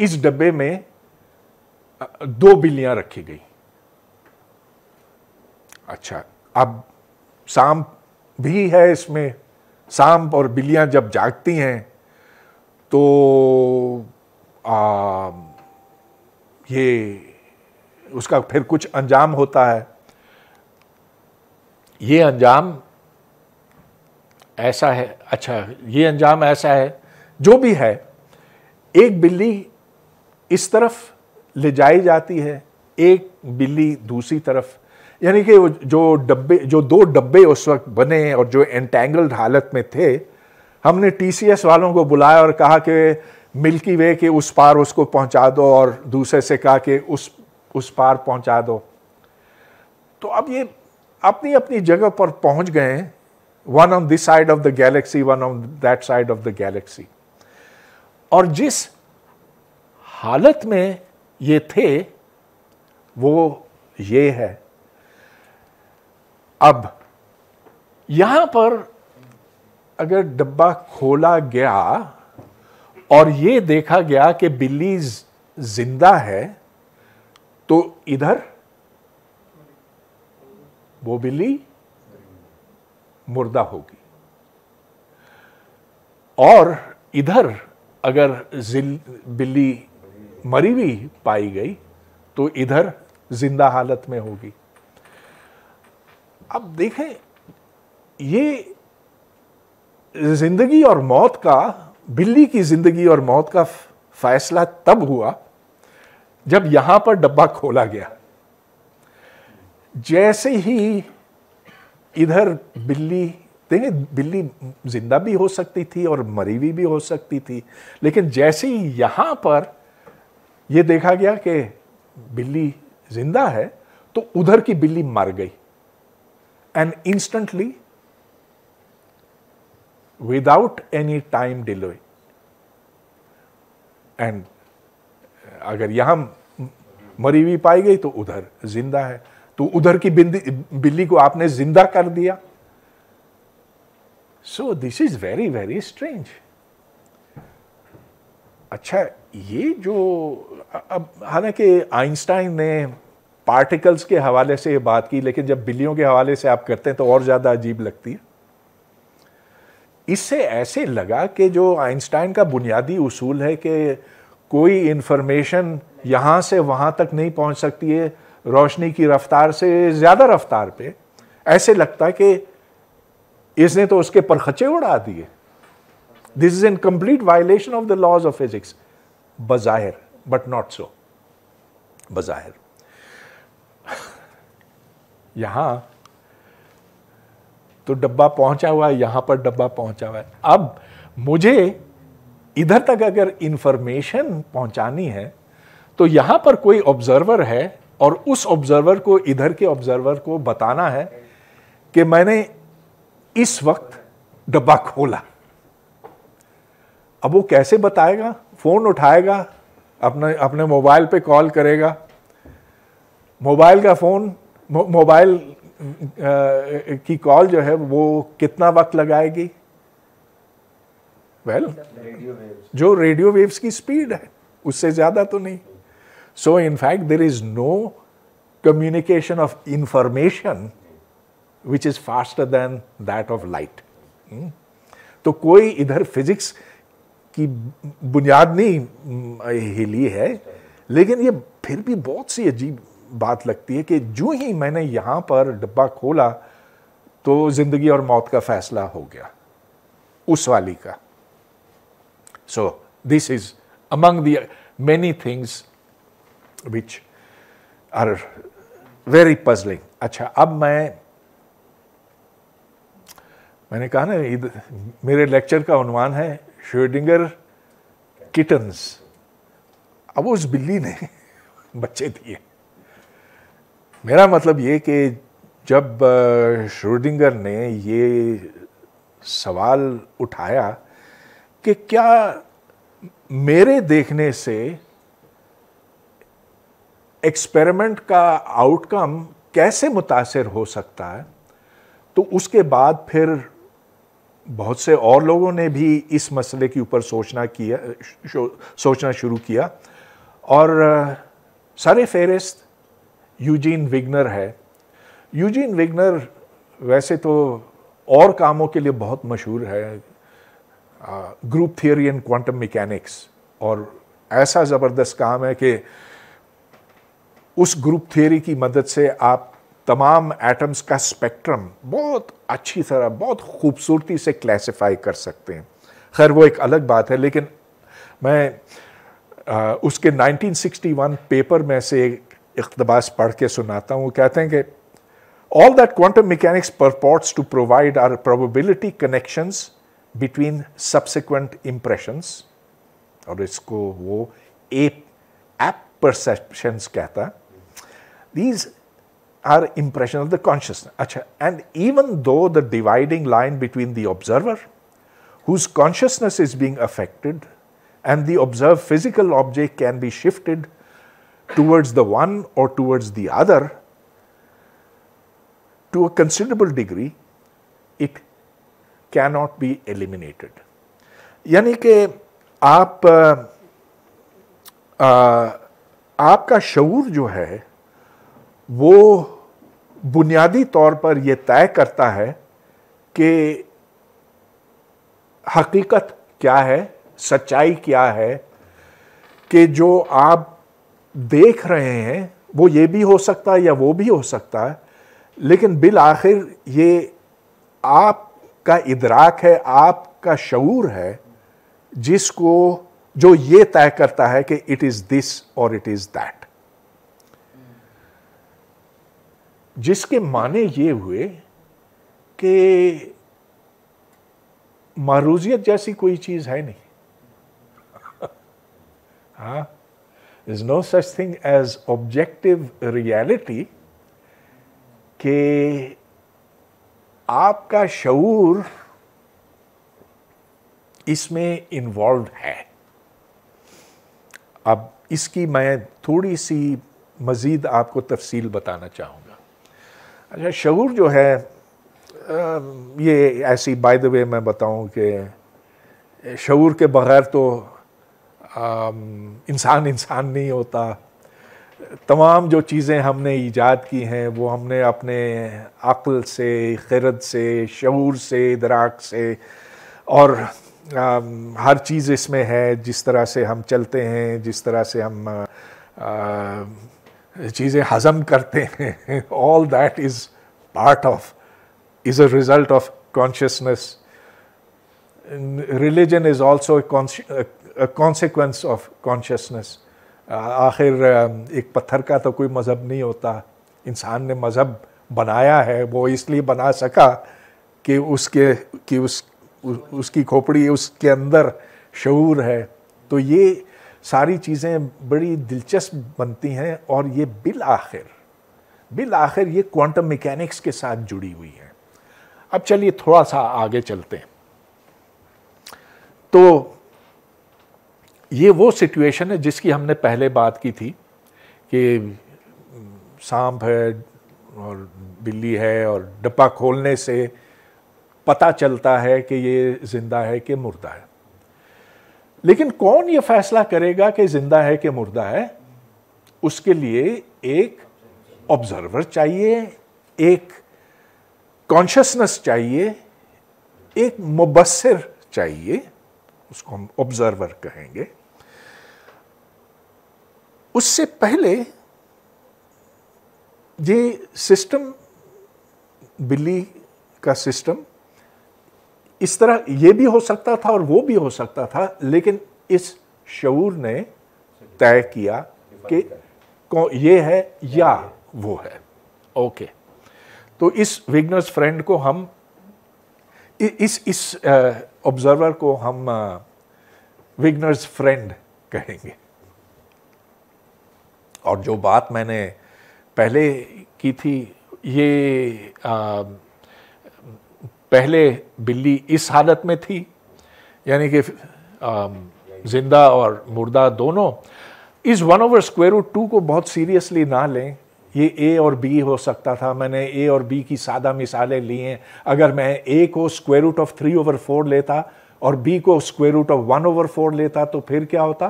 इस डब्बे में 2 बिल्लियाँ रखी गई। अच्छा, अब सांप भी है इसमें, सांप और बिल्लियाँ जब जागती हैं तो ये उसका फिर कुछ अंजाम होता है। ये अंजाम ऐसा है, अच्छा ये अंजाम ऐसा है, जो भी है, एक बिल्ली इस तरफ ले जाई जाती है, एक बिल्ली दूसरी तरफ, यानी कि जो 2 डब्बे उस वक्त बने और जो एंटेंगल्ड हालत में थे, हमने टीसीएस वालों को बुलाया और कहा कि मिल्की वे के उस पार उसको पहुंचा दो, और दूसरे से कहा कि उस पार पहुंचा दो। तो अब ये अपनी अपनी जगह पर पहुंच गए, one on this side of the galaxy, one on that side of the galaxy. और जिस हालत में ये थे वो ये है। अब यहां पर अगर डब्बा खोला गया और ये देखा गया कि बिल्ली जिंदा है, तो इधर वो बिल्ली मुर्दा होगी, और इधर अगर बिल्ली मरी हुई पाई गई तो इधर जिंदा हालत में होगी। अब देखें, ये जिंदगी और मौत का, बिल्ली की जिंदगी और मौत का फैसला तब हुआ जब यहां पर डब्बा खोला गया, जैसे ही इधर बिल्ली, देखिए बिल्ली जिंदा भी हो सकती थी और मरी हुई भी हो सकती थी, लेकिन जैसे ही यहां पर यह देखा गया कि बिल्ली जिंदा है तो उधर की बिल्ली मर गई, and instantly without any time delay, and अगर यहां मरी हुई पाई गई तो उधर जिंदा है, तो उधर की बिल्ली को आपने जिंदा कर दिया. So this is very very strange. अच्छा, ये जो अब, हालांकि आइंस्टाइन ने पार्टिकल्स के हवाले से बात की, लेकिन जब बिल्लियों के हवाले से आप करते हैं तो और ज़्यादा अजीब लगती है. इससे ऐसे लगा कि जो आइंस्टाइन का बुनियादी उसूल है कि कोई इन्फॉर्मेशन यहाँ से वहाँ तक नहीं पहुँच सकती है रोशनी की रफ्तार से ज़्यादा रफ्तार पे, ऐसे लगता है कि इसने तो उसके परखचे उड़ा दिए. This is in complete violation of the laws of physics, बज़ाहिर, बट नॉट सो. बज़ाहिर यहाँ तो डब्बा पहुँचा हुआ है, यहाँ पर डब्बा पहुँचा हुआ है. अब मुझे इधर तक अगर इंफॉर्मेशन पहुँचानी है तो यहाँ पर कोई ऑब्जर्वर है और उस ऑब्जर्वर को, इधर के ऑब्जर्वर को बताना है कि मैंने इस वक्त डब्बा खोला. अब वो कैसे बताएगा? फ़ोन उठाएगा, अपने मोबाइल पे कॉल करेगा, मोबाइल का फ़ोन, मोबाइल की कॉल जो है वो कितना वक्त लगाएगी? वेल, जो रेडियो वेव्स की स्पीड है उससे ज़्यादा तो नहीं. So in fact there is no communication of information which is faster than that of light. तो कोई इधर फिजिक्स की बुनियाद नहीं हिली है, लेकिन ये फिर भी बहुत सी अजीब बात लगती है कि जो ही मैंने यहाँ पर डब्बा खोला तो जिंदगी और मौत का फैसला हो गया उस वाली का. So this is among the many things which are very puzzling. अच्छा, अब मैंने कहा ना, मेरे लेक्चर का उन्वान है श्रोडिंगर किटन्स. अब उस बिल्ली ने बच्चे दिए. मेरा मतलब ये कि जब श्रोडिंगर ने ये सवाल उठाया कि क्या मेरे देखने से एक्सपेरिमेंट का आउटकम कैसे मुतासिर हो सकता है, तो उसके बाद फिर बहुत से और लोगों ने भी इस मसले के ऊपर सोचना शुरू किया. और सारे फेरिस्त यूजीन विग्नर है. यूजीन विग्नर वैसे तो और कामों के लिए बहुत मशहूर है, group theory and क्वांटम मैकेनिक्स, और ऐसा ज़बरदस्त काम है कि उस ग्रुप थ्योरी की मदद से आप तमाम एटम्स का स्पेक्ट्रम बहुत अच्छी तरह, बहुत खूबसूरती से क्लासिफाई कर सकते हैं. खैर वो एक अलग बात है, लेकिन मैं उसके 1961 पेपर में से एक इक्तबास पढ़ के सुनाता हूँ. कहते हैं कि all that क्वांटम मैकेनिक्स purports to provide are probability connections between subsequent impressions, और इसको वो एप परसेप्शंस कहता. These are impression of the consciousness. अच्छा, and even though the dividing line between the observer, whose consciousness is being affected, and the observed physical object can be shifted towards the one or towards the other to a considerable degree, it cannot be eliminated. यानी कि आपका शऊर जो है वो बुनियादी तौर पर यह तय करता है कि हकीकत क्या है, सच्चाई क्या है, कि जो आप देख रहे हैं वो ये भी हो सकता है या वो भी हो सकता है, लेकिन बिल आखिर ये आपका इदराक है, आपका शऊर है, जिसको जो ये तय करता है कि इट इज दिस और इट इज दैट, जिसके माने ये हुए कि मारूजियत जैसी कोई चीज है नहीं। हाँ, is no such thing as objective reality, कि आपका शऊर इसमें इन्वॉल्व है। अब इसकी मैं थोड़ी सी मज़ीद आपको तफसील बताना चाहूँगा। अच्छा, शऊर जो है ये ऐसी, बाय द वे मैं बताऊँ कि शऊर के बग़ैर तो इंसान इंसान नहीं होता। तमाम जो चीज़ें हमने ईजाद की हैं वो हमने अपने अक्ल से, ख़िरद से, शऊर से, इदराक से, और हर चीज़ इसमें है। जिस तरह से हम चलते हैं, जिस तरह से हम चीज़ें हज़म करते हैं, all that is part of, is a result of consciousness. Religion is also a consequence of consciousness. आखिर एक पत्थर का तो कोई मज़हब नहीं होता, इंसान ने मज़हब बनाया है। वो इसलिए बना सका कि उसकी खोपड़ी, उसके अंदर शऊर है। तो ये सारी चीज़ें बड़ी दिलचस्प बनती हैं, और ये बिल आखिर ये क्वांटम मैकेनिक्स के साथ जुड़ी हुई हैं। अब चलिए थोड़ा सा आगे चलते हैं। तो ये वो सिचुएशन है जिसकी हमने पहले बात की थी कि सांप है और बिल्ली है, और डब्बा खोलने से पता चलता है कि ये ज़िंदा है कि मुर्दा है। लेकिन कौन ये फैसला करेगा कि ज़िंदा है कि मुर्दा है? उसके लिए एक ऑब्जर्वर चाहिए, एक कॉन्शसनेस चाहिए, एक मुबस्सिर चाहिए, उसको हम ऑब्जर्वर कहेंगे। उससे पहले ये सिस्टम, बिल्ली का सिस्टम, इस तरह ये भी हो सकता था और वो भी हो सकता था, लेकिन इस शऊर ने तय किया कि ये है या वो है। ओके, तो इस विग्नर्स फ्रेंड को हम, इस ऑब्जर्वर को हम विग्नर्स फ्रेंड कहेंगे। और जो बात मैंने पहले की थी, ये पहले बिल्ली इस हालत में थी, यानी कि जिंदा और मुर्दा दोनों। इस 1/√2 को बहुत सीरियसली ना लें, ये ए और बी हो सकता था। मैंने ए और बी की सादा मिसालें ली हैं। अगर मैं ए को √3/4 लेता और बी को √1/4 लेता तो फिर क्या होता?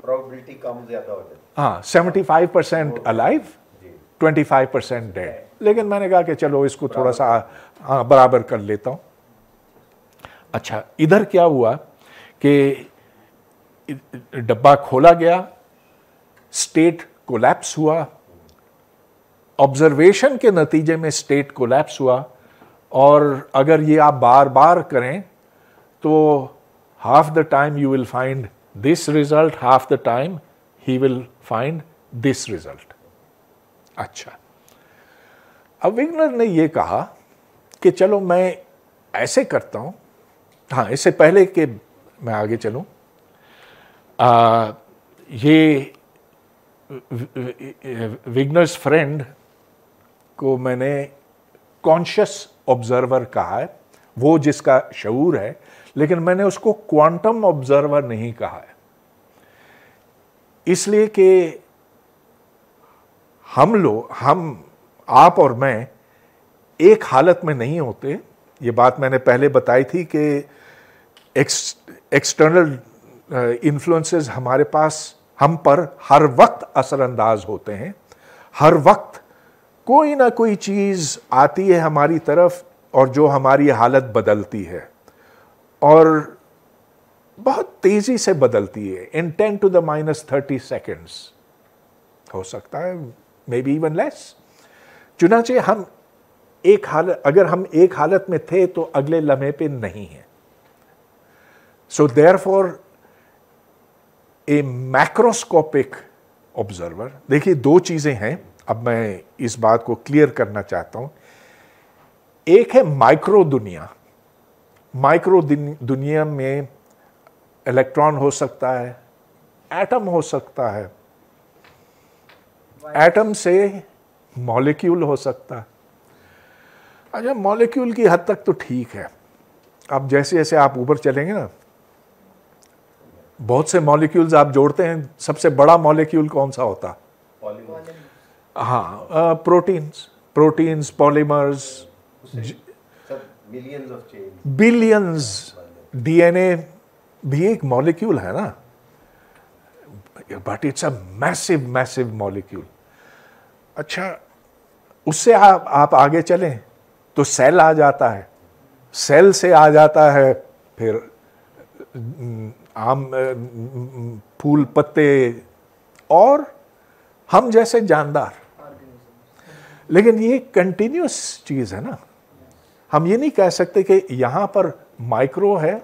प्रोबेबिलिटी कम ज़्यादा हो जाती। हाँ, 75% अलाइव, 25% डेड। लेकिन मैंने कहा कि चलो इसको थोड़ा सा बराबर कर लेता हूँ। अच्छा, इधर क्या हुआ कि डब्बा खोला गया, स्टेट कोलैप्स हुआ, ऑब्जर्वेशन के नतीजे में स्टेट कोलैप्स हुआ। और अगर ये आप बार बार करें तो half the time you will find this result, half the time he will find this result. अच्छा, अब विग्नर ने ये कहा कि चलो मैं ऐसे करता हूँ। हाँ, इससे पहले कि मैं आगे चलूँ, ये विग्नर्स फ्रेंड को मैंने कॉन्शियस ऑब्जर्वर कहा है, वो जिसका शऊर है, लेकिन मैंने उसको क्वांटम ऑब्जर्वर नहीं कहा है, इसलिए कि हम आप और मैं एक हालत में नहीं होते। ये बात मैंने पहले बताई थी कि एक्सटर्नल इन्फ्लुएंसेस हमारे पास, हम पर हर वक्त असरअंदाज होते हैं। हर वक्त कोई ना कोई चीज़ आती है हमारी तरफ और जो हमारी हालत बदलती है, और बहुत तेज़ी से बदलती है। इन 10⁻³⁰ सेकेंड्स हो सकता है, मे बी इवन लेस। चुनाचे हम एक हालत, अगर हम एक हालत में थे तो अगले लम्हे पे नहीं हैं। So therefore a macroscopic observer. देखिए दो चीजें हैं, अब मैं इस बात को क्लियर करना चाहता हूं. एक है माइक्रो दुनिया. माइक्रो दुनिया में इलेक्ट्रॉन हो सकता है, एटम हो सकता है, एटम से मॉलिक्यूल हो सकता है. अच्छा, मॉलिक्यूल की हद तक तो ठीक है. अब जैसे जैसे आप ऊपर चलेंगे ना, बहुत से मॉलिक्यूल्स आप जोड़ते हैं. सबसे बड़ा मॉलिक्यूल कौन सा होता है? पॉलीमर. हाँ, proteins, polymers, billions of chains, billions. DNA भी एक मॉलिक्यूल है ना, but it's a massive massive molecule. अच्छा, उससे आप आगे चलें तो सेल आ जाता है. सेल से आ जाता है फिर आम, फूल, पत्ते और हम जैसे जानदार. लेकिन ये कंटिन्यूस चीज़ है ना, हम ये नहीं कह सकते कि यहाँ पर माइक्रो है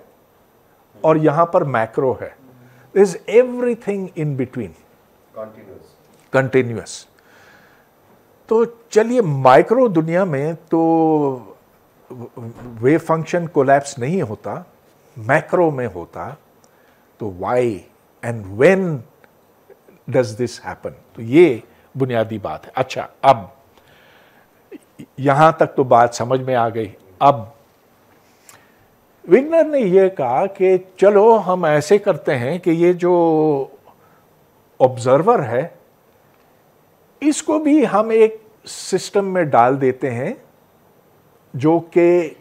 और यहाँ पर मैक्रो है. There is everything in between, continuous. तो चलिए, माइक्रो दुनिया में तो वेव फंक्शन कोलैप्स नहीं होता, मैक्रो में होता. तो why and when does this happen, तो ये बुनियादी बात है. अच्छा, अब यहाँ तक तो बात समझ में आ गई. अब विग्नर ने यह कहा कि चलो हम ऐसे करते हैं कि ये जो ऑब्जर्वर है इसको भी हम एक सिस्टम में डाल देते हैं जो कि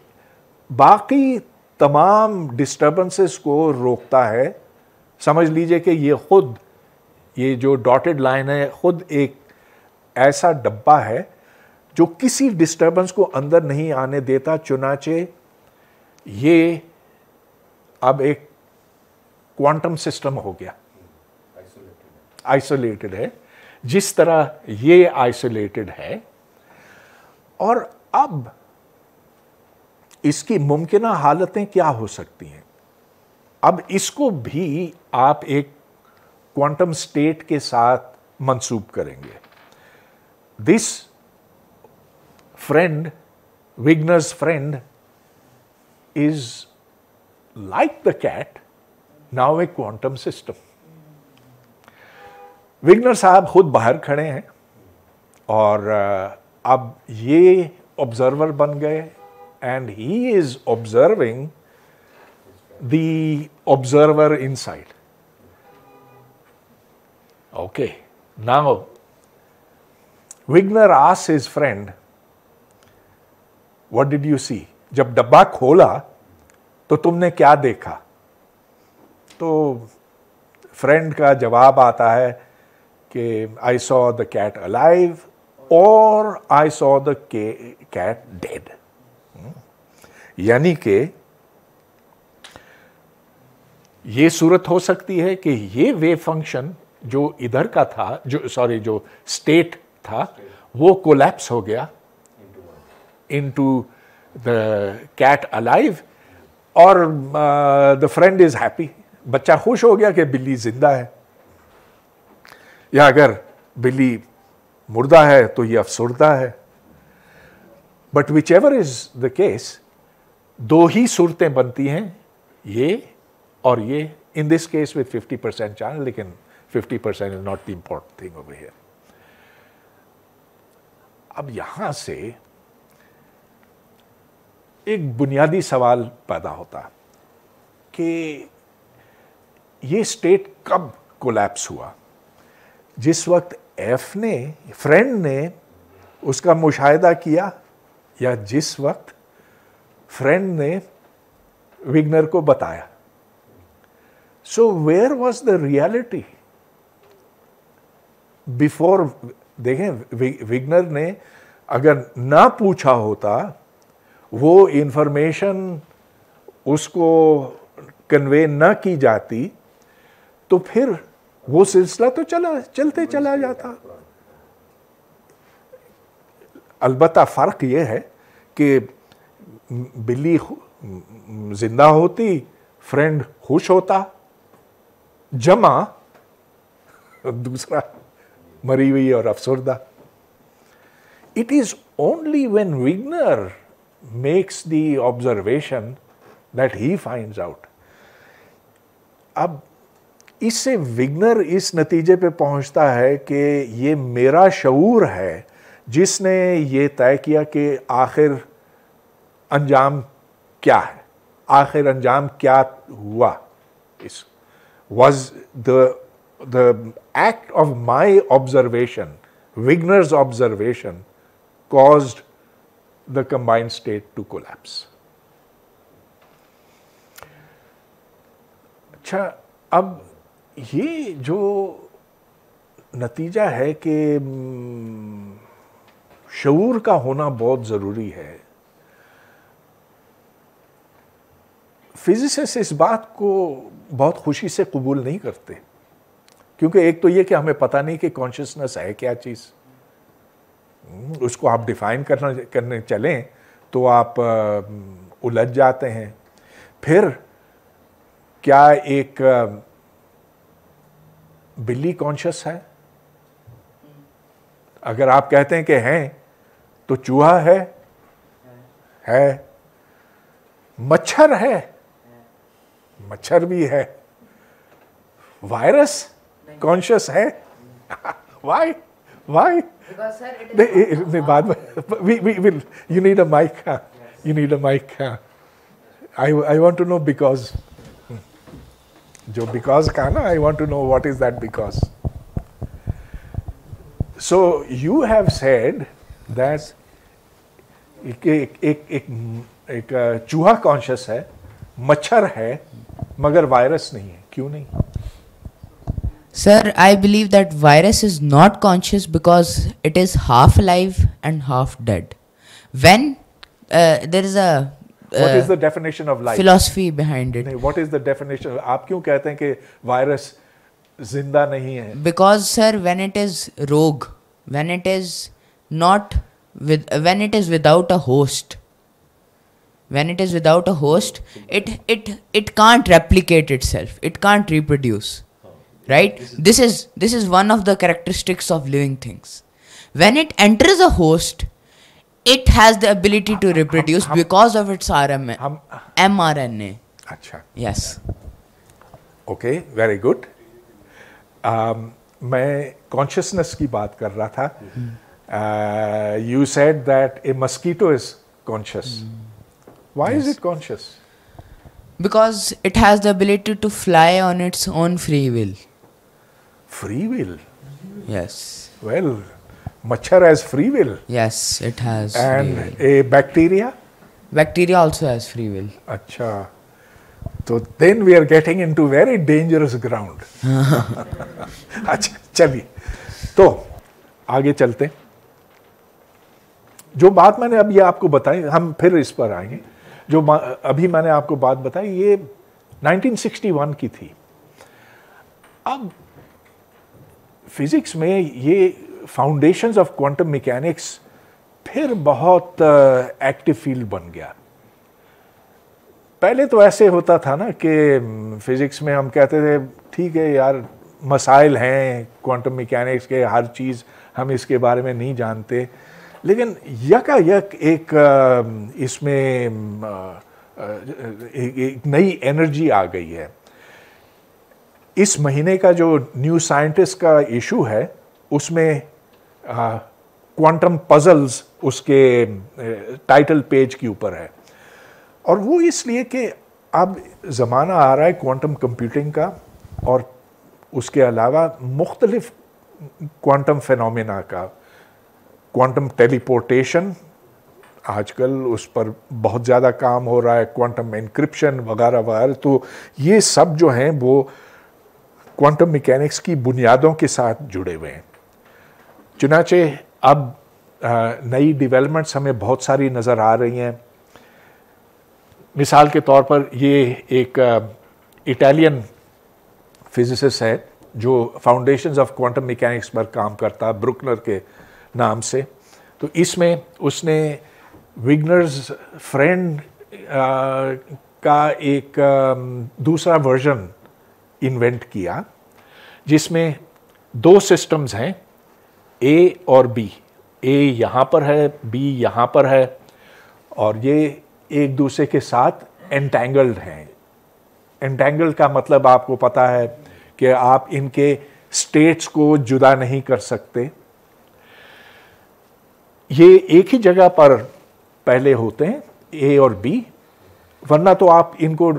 बाकी तमाम डिस्टर्बेंसेस को रोकता है. समझ लीजिए कि ये खुद, ये जो डॉटेड लाइन है, खुद एक ऐसा डब्बा है जो किसी डिस्टर्बेंस को अंदर नहीं आने देता. चुनाचे ये अब एक क्वांटम सिस्टम हो गया, आइसोलेटेड है. जिस तरह ये आइसोलेटेड है, और अब इसकी मुमकिना हालतें क्या हो सकती हैं. अब इसको भी आप एक क्वांटम स्टेट के साथ मंसूब करेंगे. This friend, Wigner's friend, is like the cat, now a quantum system. Wigner साहब खुद बाहर खड़े हैं और अब ये ऑब्जर्वर बन गए, and he is observing the observer inside. Okay, now Wigner asks his friend, what did you see? जब डब्बा खोला तो तुमने क्या देखा? तो फ्रेंड का जवाब आता है कि I saw the cat alive और I saw the cat dead. यानी कि ये सूरत हो सकती है कि ये वेव फंक्शन जो इधर का था, जो स्टेट था, वो कोलैप्स हो गया इनटू द कैट अलाइव, और द फ्रेंड इज हैप्पी. बच्चा खुश हो गया कि बिल्ली जिंदा है, या अगर बिल्ली मुर्दा है तो ये अफसुर्दा है. But whichever is the case, दो ही सूरतें बनती हैं, ये और ये. In this case with 50% chance, लेकिन 50% is not the important thing over here. अब यहाँ से एक बुनियादी सवाल पैदा होता कि ये स्टेट कब कोलैप्स हुआ? जिस वक्त फ्रेंड ने उसका मुशाहिदा किया, या जिस वक्त फ्रेंड ने विग्नर को बताया? So where was the reality before? देखें, विग्नर ने अगर ना पूछा होता, वो इंफॉर्मेशन उसको कन्वे ना की जाती, तो फिर वो सिलसिला तो चलते जाता. अलबत्ता फ़र्क ये है कि बिल्ली जिंदा होती, फ्रेंड खुश होता, जमा और दूसरा मरी हुई और अफसरदा. It is only when Wigner makes the observation that he finds out. अब इससे विग्नर इस नतीजे पे पहुंचता है कि ये मेरा शऊर है जिसने ये तय किया कि आखिर अंजाम क्या है, आखिर अंजाम क्या हुआ. इस was the act of my observation, Wigner's observation caused the combined state to collapse. अच्छा, अब ये जो नतीजा है कि शऊर का होना बहुत ज़रूरी है, फिजिसिस्ट इस बात को बहुत खुशी से कबूल नहीं करते, क्योंकि एक तो ये कि हमें पता नहीं कि कॉन्शियसनेस है क्या चीज़, उसको आप डिफाइन करने चलें तो आप उलझ जाते हैं. फिर क्या एक बिल्ली कॉन्शियस है? अगर आप कहते हैं कि हैं तो चूहा है, मच्छर है, मच्छर भी है, वायरस कॉन्शियस है. वाई वाई बाद में you need a mic, you need a mic. I want to know because, जो बिकॉज कहा ना, I want to know what is that because. So you have said that एक चूहा कॉन्शियस है, मच्छर है, मगर वायरस नहीं है. क्यों नहीं? Sir, I believe that virus is not conscious because it is half alive and half dead. When there is a what is the definition of life? Philosophy behind it. What is the definition? आप क्यों कहते हैं कि virus जिंदा नहीं है? Because sir, when it is rogue, when it is not with, when it is without a host, when it is without a host, it can't replicate itself. It can't reproduce. Right, this is one of the characteristics of living things. When it enters a host, it has the ability to reproduce because of its mRNA. अच्छा. Yes. Okay, very good. मैं consciousness की बात कर रहा था. You said that a mosquito is conscious. Why is it conscious? Because it has the ability to fly on its own free will. Free will? Yes. Well, machhar has free will. Yes, it has. And a bacteria? Bacteria also has free will. Acha. So then we are getting into very dangerous ground. Acha, chali. So, आगे चलते. जो बात मैंने अब ये आपको बताई, हम फिर इस पर आएंगे. जो अभी मैंने आपको बात बताई ये 1961 की थी. अब फिजिक्स में ये फाउंडेशंस ऑफ क्वांटम मैकेनिक्स फिर बहुत एक्टिव फील्ड बन गया. पहले तो ऐसे होता था ना कि फिजिक्स में हम कहते थे ठीक है यार, मसाइल हैं क्वांटम मैकेनिक्स के, हर चीज़ हम इसके बारे में नहीं जानते, लेकिन यकायक एक इसमें एक नई एनर्जी आ गई है. इस महीने का जो न्यू साइंटिस्ट का इशू है उसमें क्वांटम पजल्स उसके टाइटल पेज के ऊपर है, और वो इसलिए कि अब ज़माना आ रहा है क्वांटम कंप्यूटिंग का और उसके अलावा मुख्तलिफ क्वांटम फिनोमेना का. क्वांटम टेलीपोर्टेशन आजकल उस पर बहुत ज़्यादा काम हो रहा है, क्वांटम एन्क्रिप्शन वगैरह वगैरह. तो ये सब जो हैं वो क्वांटम मैकेनिक्स की बुनियादों के साथ जुड़े हुए हैं. चुनाचे अब नई डेवलपमेंट्स हमें बहुत सारी नज़र आ रही हैं. मिसाल के तौर पर ये एक इटालियन फिजिसिस्ट है जो फाउंडेशंस ऑफ क्वांटम मैकेनिक्स पर काम करता है, ब्रुकनर के नाम से. तो इसमें उसने विग्नर्स फ्रेंड का एक दूसरा वर्जन इन्वेंट किया जिसमें दो सिस्टम्स हैं, ए और बी। ए यहाँ पर है, बी यहाँ पर है, और ये एक दूसरे के साथ एंटेंगल्ड हैं। एंटेंगल्ड का मतलब आपको पता है कि आप इनके स्टेट्स को जुदा नहीं कर सकते। ये एक ही जगह पर पहले होते हैं ए और बी, वरना तो आप इनको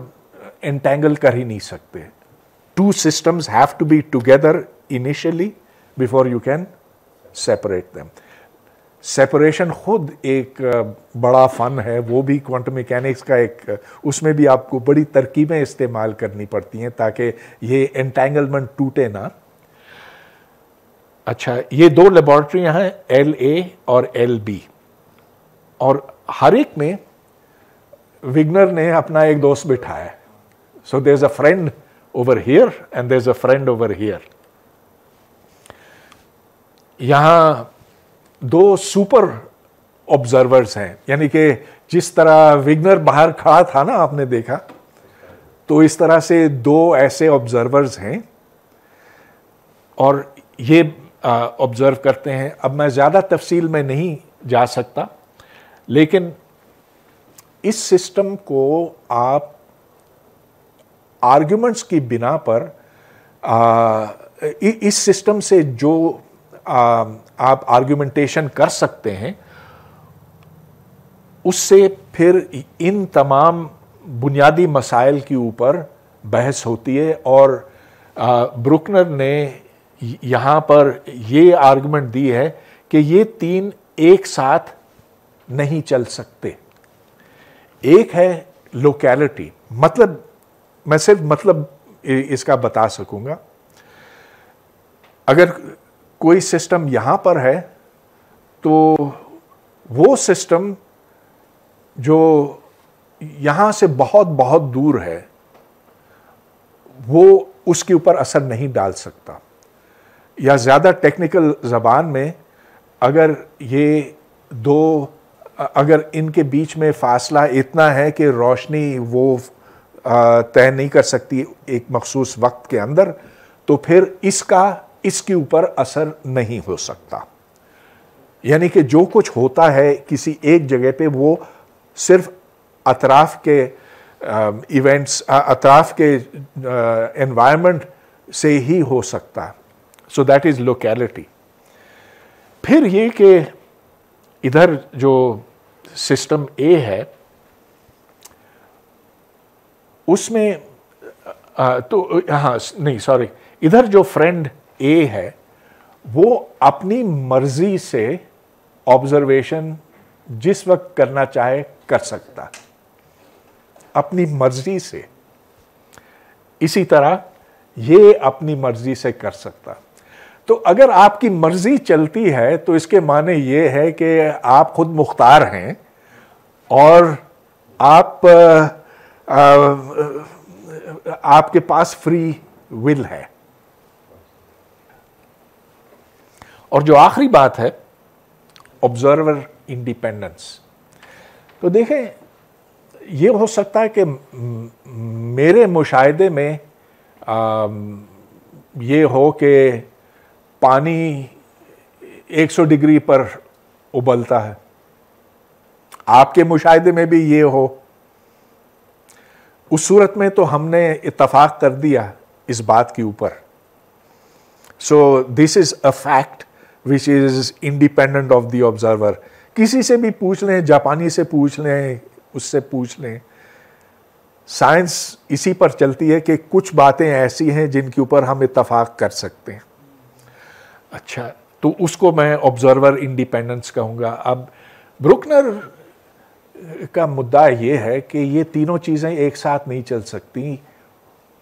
एंटेंगल कर ही नहीं सकते। Two systems have to be together initially before you can separate them. Separation खुद एक बड़ा फन है, वो भी क्वांटम मैकेनिक्स का एक, उसमें भी आपको बड़ी तरकीबें इस्तेमाल करनी पड़ती हैं ताकि ये एंटेंगलमेंट टूटे ना। अच्छा, ये दो लेबॉर्ट्रियाँ हैं, एल ए और एल बी, और हर एक में विग्नर ने अपना एक दोस्त बिठाया। So there is a friend over here and there is a friend over here. यहाँ दो सुपर ऑब्जर्वर्स हैं, यानी कि जिस तरह विग्नर बाहर खड़ा था ना, आपने देखा, तो इस तरह से दो ऐसे ऑब्जर्वर्स हैं और ये ऑब्जर्व करते हैं। अब मैं ज़्यादा तफसील में नहीं जा सकता, लेकिन इस सिस्टम को आप आर्ग्यूमेंट्स की बिना पर इस सिस्टम से जो आप आर्ग्यूमेंटेशन कर सकते हैं, उससे फिर इन तमाम बुनियादी मसाइल के ऊपर बहस होती है। और ब्रुकनर ने यहाँ पर ये आर्ग्यूमेंट दी है कि ये तीन एक साथ नहीं चल सकते। एक है लोकेलिटी, मतलब मैं सिर्फ मतलब इसका बता सकूँगा, अगर कोई सिस्टम यहाँ पर है तो वो सिस्टम जो यहाँ से बहुत बहुत दूर है वो उसके ऊपर असर नहीं डाल सकता। या ज़्यादा टेक्निकल ज़बान में, अगर ये दो, अगर इनके बीच में फासला इतना है कि रोशनी वो तय नहीं कर सकती एक मखसूस वक्त के अंदर, तो फिर इसका इसके ऊपर असर नहीं हो सकता। यानी कि जो कुछ होता है किसी एक जगह पे, वो सिर्फ अतराफ के इवेंट्स, अतराफ के एनवायरनमेंट से ही हो सकता है। So that is locality. फिर ये कि इधर जो सिस्टम ए है उसमें तो हाँ नहीं सॉरी इधर जो फ्रेंड ए है वो अपनी मर्जी से ऑब्जर्वेशन जिस वक्त करना चाहे कर सकता, अपनी मर्जी से। इसी तरह ये अपनी मर्जी से कर सकता। तो अगर आपकी मर्जी चलती है तो इसके माने ये है कि आप खुद मुख्तार हैं और आप आपके पास फ्री विल है। और जो आखिरी बात है, ऑब्जर्वर इंडिपेंडेंस। तो देखें, ये हो सकता है कि मेरे मुशाहिदे में ये हो कि पानी 100 डिग्री पर उबलता है, आपके मुशाहिदे में भी ये हो। उस सूरत में तो हमने इत्तफाक कर दिया इस बात के ऊपर। So this is a fact which is independent of the observer. किसी से भी पूछ लें, जापानी से पूछ लें, उससे पूछ लें, साइंस इसी पर चलती है कि कुछ बातें ऐसी हैं जिनके ऊपर हम इत्तफाक कर सकते हैं। अच्छा, तो उसको मैं ऑब्जर्वर इंडिपेंडेंस कहूँगा। अब ब्रुकनर का मुद्दा ये है कि ये तीनों चीज़ें एक साथ नहीं चल सकती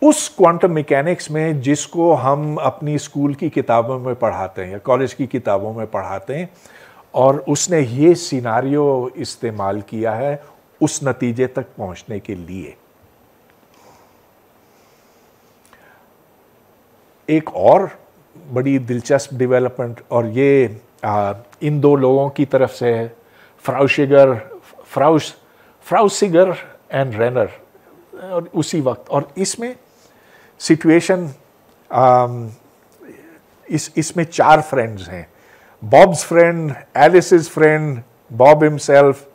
उस क्वांटम मैकेनिक्स में जिसको हम अपनी स्कूल की किताबों में पढ़ाते हैं या कॉलेज की किताबों में पढ़ाते हैं, और उसने ये सिनारियो इस्तेमाल किया है उस नतीजे तक पहुंचने के लिए। एक और बड़ी दिलचस्प डेवलपमेंट, और ये इन दो लोगों की तरफ से है, फ्राउशिगर एंड रेनर, और उसी वक्त। और इसमें सिचुएशन इसमें चार फ्रेंड्स हैं, Bob's friend, Alice's friend, Bob himself,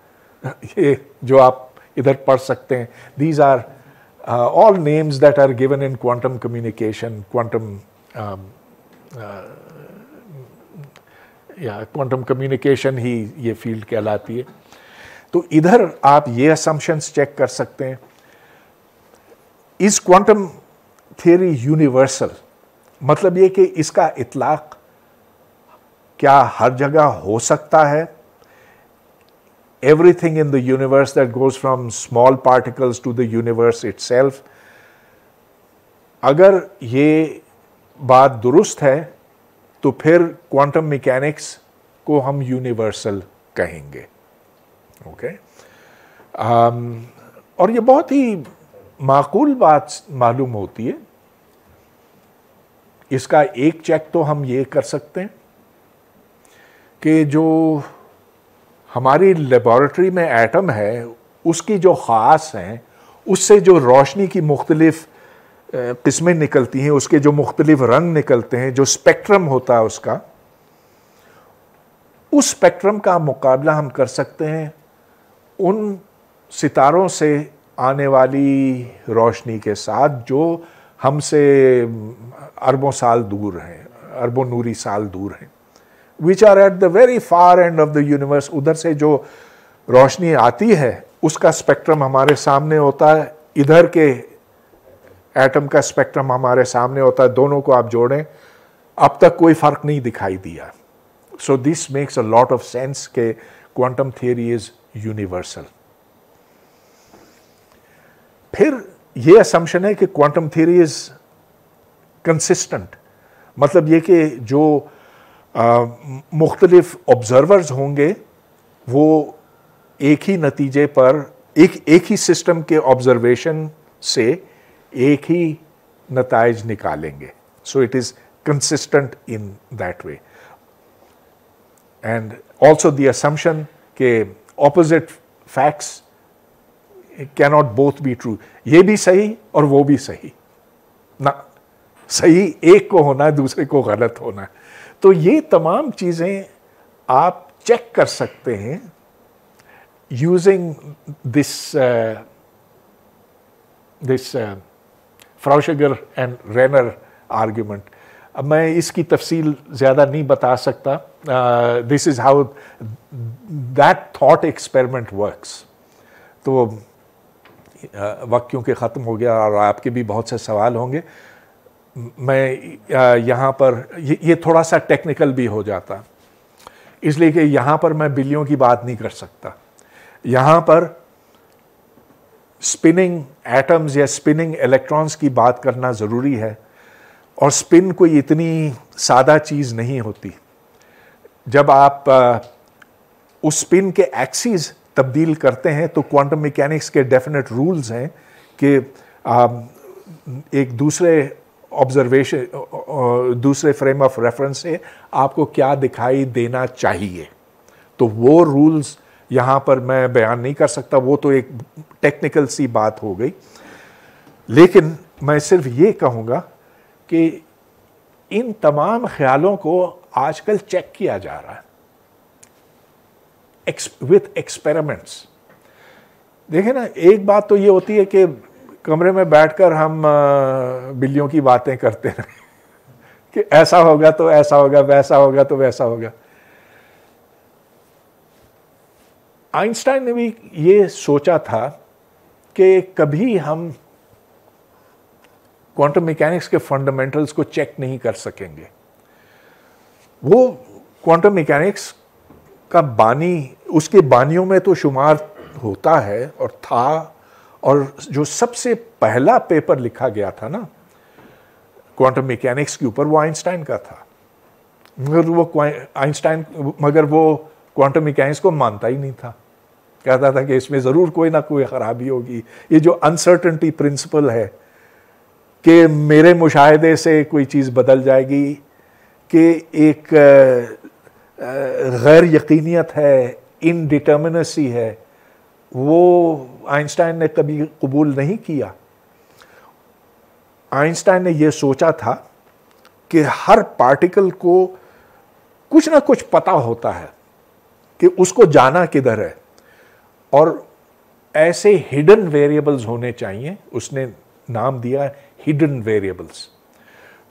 ये जो आप इधर पढ़ सकते हैं. These are all names that are given in quantum communication, quantum communication ही ये field कहलाती है. तो इधर आप ये assumptions check कर सकते हैं. Is quantum theory universal? मतलब ये कि इसका इतलाक क्या हर जगह हो सकता है? Everything in the universe that goes from small particles to the universe itself. अगर ये बात दुरुस्त है तो फिर क्वांटम मैकेनिक्स को हम यूनिवर्सल कहेंगे. ओके और ये बहुत ही माकूल बात मालूम होती है. इसका एक चेक तो हम ये कर सकते हैं कि जो हमारी लेबॉरेटरी में एटम है उसकी जो ख़ास हैं उससे जो रोशनी की मुख्तलिफ किस्में निकलती हैं, उसके जो मुख्तलिफ रंग निकलते हैं, जो स्पेक्ट्रम होता है उसका, उस स्पेक्ट्रम का मुकाबला हम कर सकते हैं उन सितारों से आने वाली रोशनी के साथ जो हमसे अरबों साल दूर हैं, अरबों नूरी साल दूर हैं, which are at the very far end of the universe. उधर से जो रोशनी आती है उसका स्पेक्ट्रम हमारे सामने होता है, इधर के एटम का स्पेक्ट्रम हमारे सामने होता है. दोनों को आप जोड़ें, अब तक कोई फ़र्क नहीं दिखाई दिया. So this makes a lot of sense के quantum theory is universal. फिर ये assumption है कि quantum theory is consistent. मतलब ये कि जो मुख्तलिफ ऑब्जर्वर्स होंगे वो एक ही नतीजे पर एक ही सिस्टम के ऑब्जर्वेशन से एक ही नताइज निकालेंगे. So it is consistent in that way. And also the assumption के opposite facts can not both be true, ये भी सही और वो भी सही ना, सही एक को होना, दूसरे को गलत होना. तो ये तमाम चीज़ें आप चेक कर सकते हैं using this फ्राउशिगर and Renner argument. अब मैं इसकी तफसील ज़्यादा नहीं बता सकता. This is how that thought experiment works. तो वक्त क्योंकि ख़त्म हो गया और आपके भी बहुत से सवाल होंगे, मैं यहाँ पर ये थोड़ा सा टेक्निकल भी हो जाता, इसलिए कि यहाँ पर मैं बिलियों की बात नहीं कर सकता. यहाँ पर स्पिनिंग एटम्स या स्पिनिंग इलेक्ट्रॉन्स की बात करना ज़रूरी है. और स्पिन कोई इतनी सादा चीज़ नहीं होती. जब आप उस स्पिन के एक्सिस तब्दील करते हैं तो क्वांटम मैकेनिक्स के डेफिनेट रूल्स हैं कि एक दूसरे ऑब्जर्वेशन, दूसरे फ्रेम ऑफ रेफरेंस से आपको क्या दिखाई देना चाहिए. तो वो रूल्स यहाँ पर मैं बयान नहीं कर सकता, वो तो एक टेक्निकल सी बात हो गई. लेकिन मैं सिर्फ ये कहूँगा कि इन तमाम ख्यालों को आजकल चेक किया जा रहा है विद एक्सपेरिमेंट्स. देखें ना, एक बात तो ये होती है कि कमरे में बैठकर हम बिल्लियों की बातें करते रहे कि ऐसा होगा तो ऐसा होगा, वैसा होगा तो वैसा होगा. आइंस्टाइन ने भी ये सोचा था कि कभी हम क्वांटम मैकेनिक्स के फंडामेंटल्स को चेक नहीं कर सकेंगे. वो क्वांटम मैकेनिक्स का बानी, उसके बानियों में तो शुमार होता है और था. और जो सबसे पहला पेपर लिखा गया था ना क्वांटम मैकेनिक्स के ऊपर, वो आइंस्टाइन का था. मगर वो क्वांटम मैकेनिक्स को मानता ही नहीं था. कहता था कि इसमें ज़रूर कोई ना कोई ख़राबी होगी. ये जो अनसर्टेनिटी प्रिंसिपल है कि मेरे मुशाहिदे से कोई चीज़ बदल जाएगी, कि एक गैर यकीनियत है, इनडिटर्मिनेसी है, वो आइंस्टाइन ने कभी कबूल नहीं किया. आइंस्टाइन ने यह सोचा था कि हर पार्टिकल को कुछ ना कुछ पता होता है कि उसको जाना किधर है, और ऐसे हिडन वेरिएबल्स होने चाहिए, उसने नाम दिया हिडन वेरिएबल्स।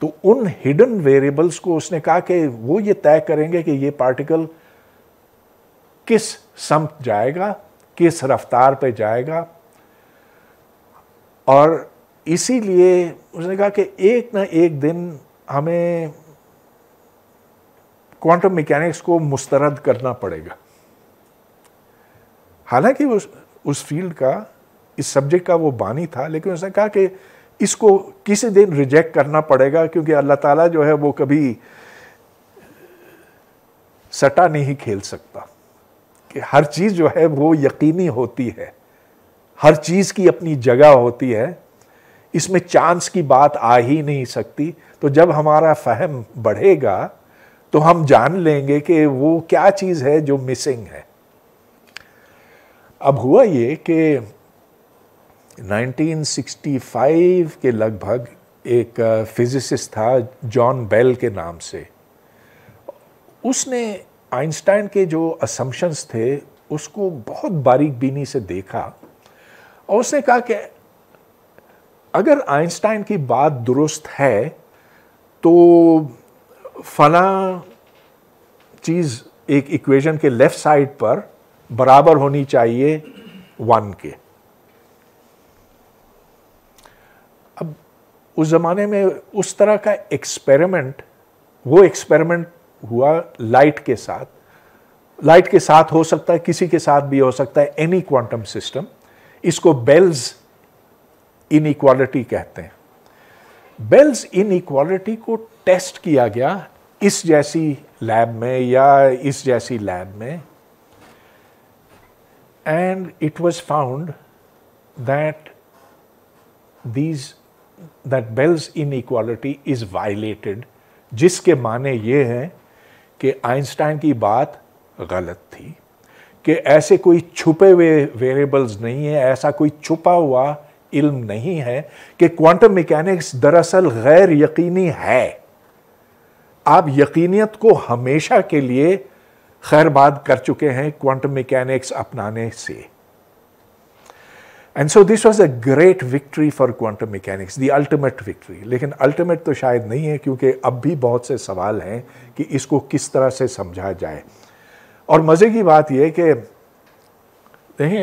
तो उन हिडन वेरिएबल्स को उसने कहा कि वो ये तय करेंगे कि ये पार्टिकल किस सम्त जाएगा, किस रफ्तार पे जाएगा, और इसीलिए उसने कहा कि एक ना एक दिन हमें क्वांटम मैकेनिक्स को मुस्तरद करना पड़ेगा। हालांकि उस फील्ड का, इस सब्जेक्ट का वो बानी था, लेकिन उसने कहा कि इसको किसी दिन रिजेक्ट करना पड़ेगा, क्योंकि अल्लाह ताला जो है वो कभी सट्टा नहीं खेल सकता कि हर चीज़ जो है वो यकीनी होती है, हर चीज़ की अपनी जगह होती है, इसमें चांस की बात आ ही नहीं सकती। तो जब हमारा फहम बढ़ेगा तो हम जान लेंगे कि वो क्या चीज़ है जो मिसिंग है। अब हुआ ये कि 1965 के लगभग एक फिजिसिस्ट था जॉन बेल के नाम से, उसने आइंस्टाइन के जो असम्पशंस थे उसको बहुत बारीक बीनी से देखा, और उसने कहा कि अगर आइंस्टाइन की बात दुरुस्त है तो फला चीज़ एक इक्वेशन के लेफ़्ट साइड पर बराबर होनी चाहिए 1 के। अब उस ज़माने में उस तरह का एक्सपेरिमेंट, वो एक्सपेरिमेंट हुआ लाइट के साथ। लाइट के साथ हो सकता है, किसी के साथ भी हो सकता है, एनी क्वांटम सिस्टम। इसको बेल्स इनइक्वालिटी कहते हैं। बेल्स इनइक्वालिटी को टेस्ट किया गया इस जैसी लैब में या इस जैसी लैब में, and it was found that बेल्स इनइक्वालिटी is violated, जिसके माने ये हैं कि आइंस्टाइन की बात गलत थी, कि ऐसे कोई छुपे हुए वेरिएबल्स नहीं है, ऐसा कोई छुपा हुआ इल्म नहीं है कि क्वांटम मैकेनिक्स दरअसल गैर यकीनी है। आप यकीनियत को हमेशा के लिए खैरबाद कर चुके हैं क्वांटम मैकेनिक्स अपनाने से। And so this was a great victory for क्वांटम मैकेनिक्स, the ultimate victory. लेकिन अल्टीमेट तो शायद नहीं है, क्योंकि अब भी बहुत से सवाल हैं कि इसको किस तरह से समझा जाए। और मज़े की बात यह कि नहीं,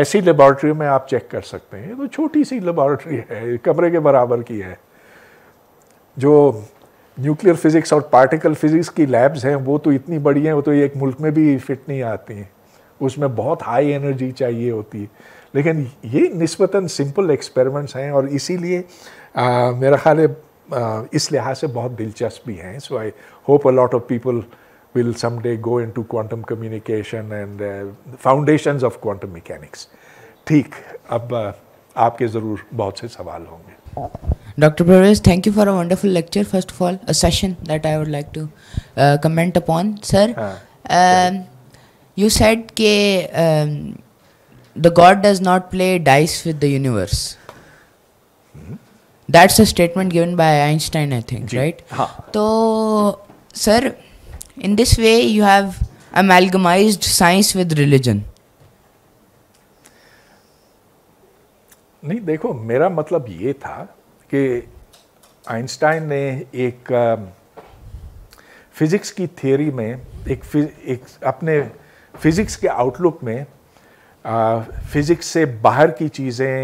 ऐसी लेबॉरेटरी में आप चेक कर सकते हैं, तो छोटी सी लेबॉरेटरी है, कमरे के बराबर की है। जो न्यूक्लियर फिज़िक्स और पार्टिकल फिज़िक्स की लैब्स हैं वो तो इतनी बड़ी हैं, वो तो एक मुल्क में भी फिट नहीं आती हैं, उसमें बहुत हाई एनर्जी चाहिए होती है। लेकिन ये निस्बतन सिंपल एक्सपेरिमेंट्स हैं, और इसीलिए मेरा ख्याल है इस लिहाज से बहुत दिलचस्प भी हैं। So I hope a lot of people will someday go into quantum communication and foundations of quantum mechanics. ठीक, अब आपके ज़रूर बहुत से सवाल होंगे। Dr. Pervez, thank you for a wonderful lecture. First of all, a session that I would like to comment upon, sir. You said that the God does not play dice with the universe. That's a statement given by Einstein, I think, right? हाँ। तो sir, in this way you have amalgamized science with religion. नहीं, देखो मेरा मतलब ये था कि आइंस्टाइन ने एक फिज़िक्स की थियोरी में एक अपने फिज़िक्स के आउटलुक में फिज़िक्स से बाहर की चीज़ें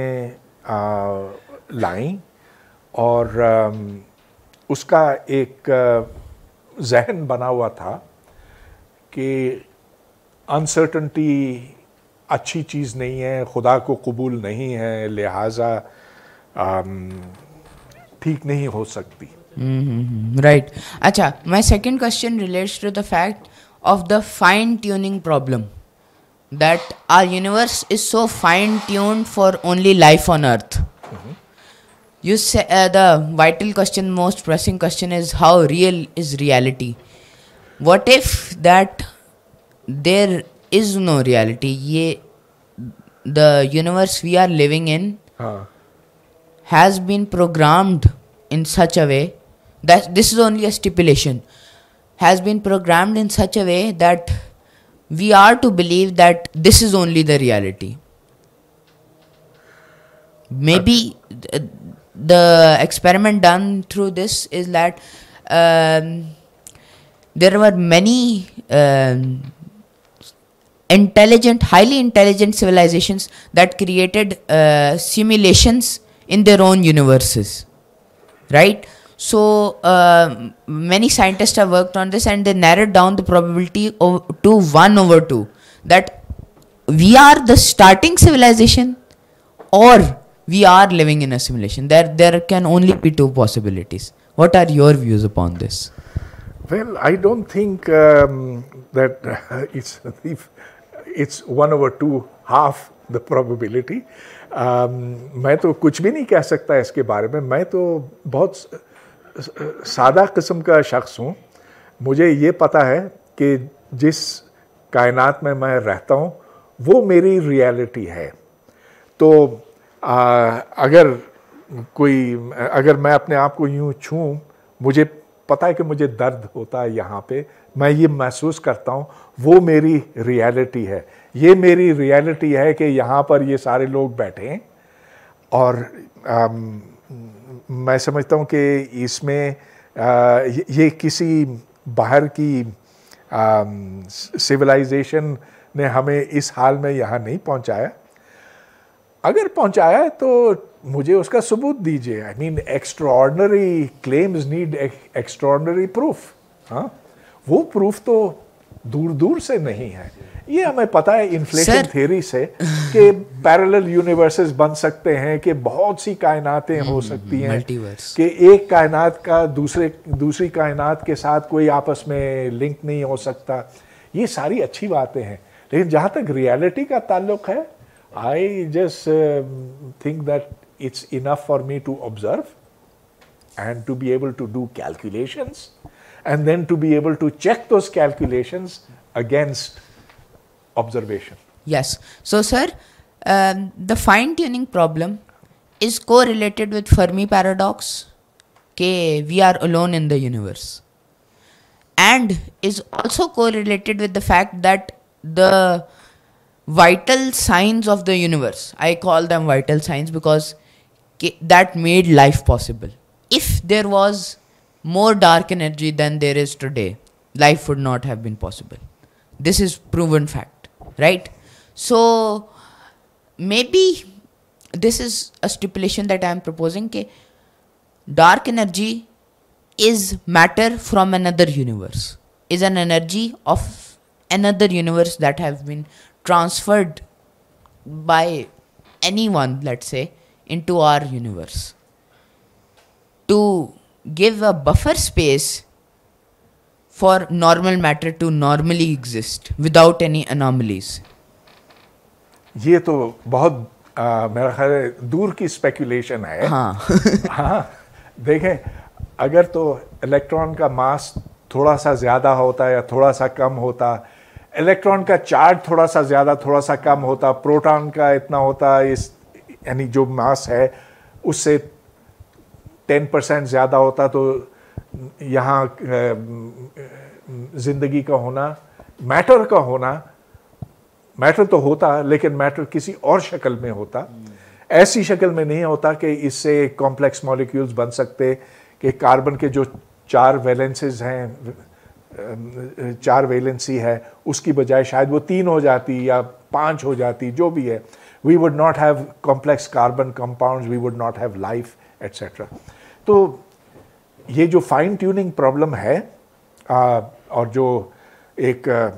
लाई, और उसका एक जहन बना हुआ था कि अनसर्टनटी अच्छी चीज़ नहीं है, खुदा को कबूल नहीं है, लिहाजा ठीक नहीं हो सकती। राइट। अच्छा, my second question relates to the fact of the fine tuning problem that our universe is so fine tuned for only life on earth. You say the vital question, most pressing question is how real is reality? What if that there is no reality? The universe we are living in has been programmed in such a way That this is only a stipulation, has been programmed in such a way that we are to believe that this is only the reality. Maybe the experiment done through this is that there were many highly intelligent civilizations that created simulations in their own universes, right? So many scientists have worked on this and they narrowed down the probability to 1/2, that we are the starting civilization or we are living in a simulation. There can only be two possibilities. What are your views upon this? Well, I don't think that it's 1/2 half the probability. मैं तो कुछ भी नहीं कह सकता इसके बारे में. मैं तो बहुत सादा किस्म का शख्स हूँ. मुझे ये पता है कि जिस कायनात में मैं रहता हूँ वो मेरी रियलिटी है. तो अगर मैं अपने आप को यूँ छूँ, मुझे पता है कि मुझे दर्द होता है यहाँ पे, मैं ये महसूस करता हूँ वो मेरी रियलिटी है. ये मेरी रियलिटी है कि यहाँ पर ये सारे लोग बैठे हैं और मैं समझता हूँ कि इसमें ये किसी बाहर की सिविलाइजेशन ने हमें इस हाल में यहाँ नहीं पहुँचाया. अगर पहुँचाया तो मुझे उसका सबूत दीजिए. I mean extraordinary claims need extraordinary proof. हाँ, वो प्रूफ तो दूर दूर से नहीं है. ये हमें पता है इन्फ्लेशन थ्योरी से कि पैरेलल यूनिवर्सेस बन सकते हैं, कि बहुत सी कायनातें हो सकती हैं, कि एक कायनात का दूसरी कायनात के साथ कोई आपस में लिंक नहीं हो सकता. ये सारी अच्छी बातें हैं, लेकिन जहाँ तक रियलिटी का ताल्लुक है, I just think that it's enough for me to observe and to be able to do calculations and then to be able to check those calculations against observation. Yes. So, sir, the fine-tuning problem is correlated with Fermi paradox, that we are alone in the universe, and is also correlated with the fact that the vital signs of the universe, I call them vital signs because that made life possible. If there was more dark energy than there is today, life would not have been possible. This is proven fact, right? So maybe this is a stipulation that I am proposing, that dark energy is matter from another universe, is an energy of another universe that have been transferred by anyone, let's say, into our universe to give a buffer space for normal matter to normally exist without any anomalies. ये तो बहुत मेरा ख्याल है दूर की स्पेकुलेशन है. हाँ हाँ, देखें, अगर तो इलेक्ट्रॉन का मास थोड़ा सा ज़्यादा होता या थोड़ा सा कम होता, इलेक्ट्रॉन का चार्ज थोड़ा सा ज़्यादा थोड़ा सा कम होता, प्रोटॉन का इतना होता, इस यानी जो मास है उससे 10% ज़्यादा होता, तो यहाँ ज़िंदगी का होना, मैटर का होना, मैटर तो होता लेकिन मैटर किसी और शक्ल में होता, ऐसी शक्ल में नहीं होता कि इससे कॉम्प्लेक्स मॉलिक्यूल्स बन सकते, कि कार्बन के जो चार वैलेंसेस हैं, चार वैलेंसी है, उसकी बजाय शायद वो 3 हो जाती या 5 हो जाती, जो भी है. We would not have complex carbon compounds, we would not have life etcetera. तो ये जो फाइन ट्यूनिंग प्रॉब्लम है और जो एक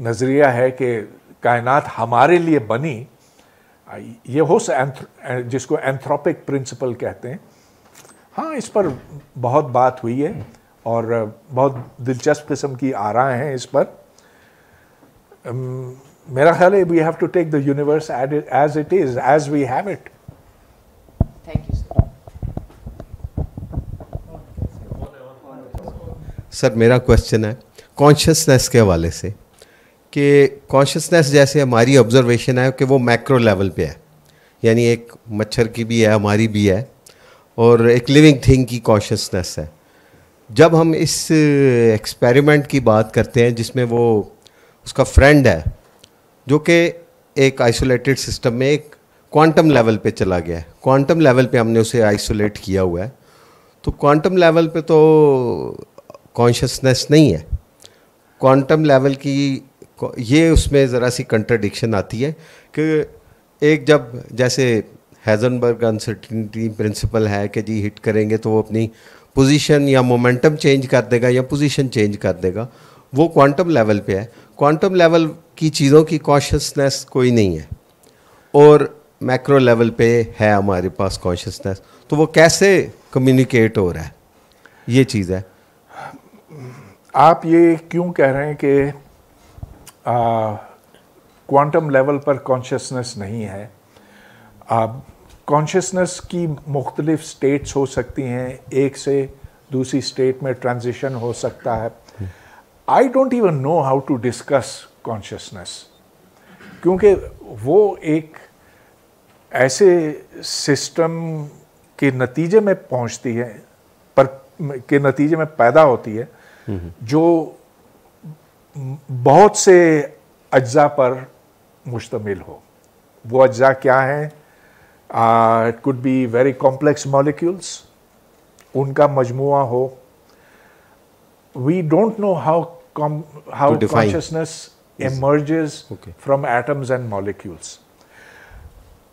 नज़रिया है कि कायनात हमारे लिए बनी, ये जिसको एंथ्रोपिक प्रिंसिपल कहते हैं, हाँ, इस पर बहुत बात हुई है और बहुत दिलचस्प किस्म की आराएं हैं इस पर. मेरा ख्याल है we have to take the universe as it is, as we have it. Thank you sir. Sir, मेरा क्वेश्चन है कॉन्शियसनेस के हवाले से, कि कॉन्शियसनेस जैसे हमारी ऑब्जर्वेशन है कि वो मैक्रो लेवल पे है, यानी एक मच्छर की भी है, हमारी भी है, और एक लिविंग थिंग की कॉशियसनेस है। जब हम इस एक्सपेरिमेंट की बात करते हैं जिसमें वो उसका फ्रेंड है जो कि एक आइसोलेटेड सिस्टम में एक क्वांटम लेवल पे चला गया है, क्वांटम लेवल पे हमने उसे आइसोलेट किया हुआ है, तो क्वांटम लेवल पे तो कॉन्शसनेस नहीं है, क्वांटम लेवल की ये उसमें ज़रा सी कंट्राडिक्शन आती है कि एक जब जैसे हाइजेनबर्ग अनसर्टिनिटी प्रिंसिपल है कि जी हिट करेंगे तो वो अपनी पोजीशन या मोमेंटम चेंज कर देगा या पोजीशन चेंज कर देगा, वो क्वांटम लेवल पे है, क्वांटम लेवल की चीज़ों की कॉन्शसनेस कोई नहीं है और मैक्रो लेवल पे है हमारे पास कॉन्शसनेस, तो वो कैसे कम्युनिकेट हो रहा है, ये चीज़ है। आप ये क्यों कह रहे हैं कि क्वांटम लेवल पर कॉन्शसनेस नहीं है? कॉन्शसनेस की मुख्तलिफ स्टेट्स हो सकती हैं, एक से दूसरी स्टेट में ट्रांजिशन हो सकता है। I don't even know how to discuss consciousness, क्योंकि वो एक ऐसे सिस्टम के नतीजे में पहुंचती है, पर के नतीजे में पैदा होती है जो बहुत से अज्जा पर मुश्तमिल हो। वो अज्जा क्या हैं? It could be very complex molecules, उनका मजमुआ हो। We don't know how consciousness emerges from atoms and molecules.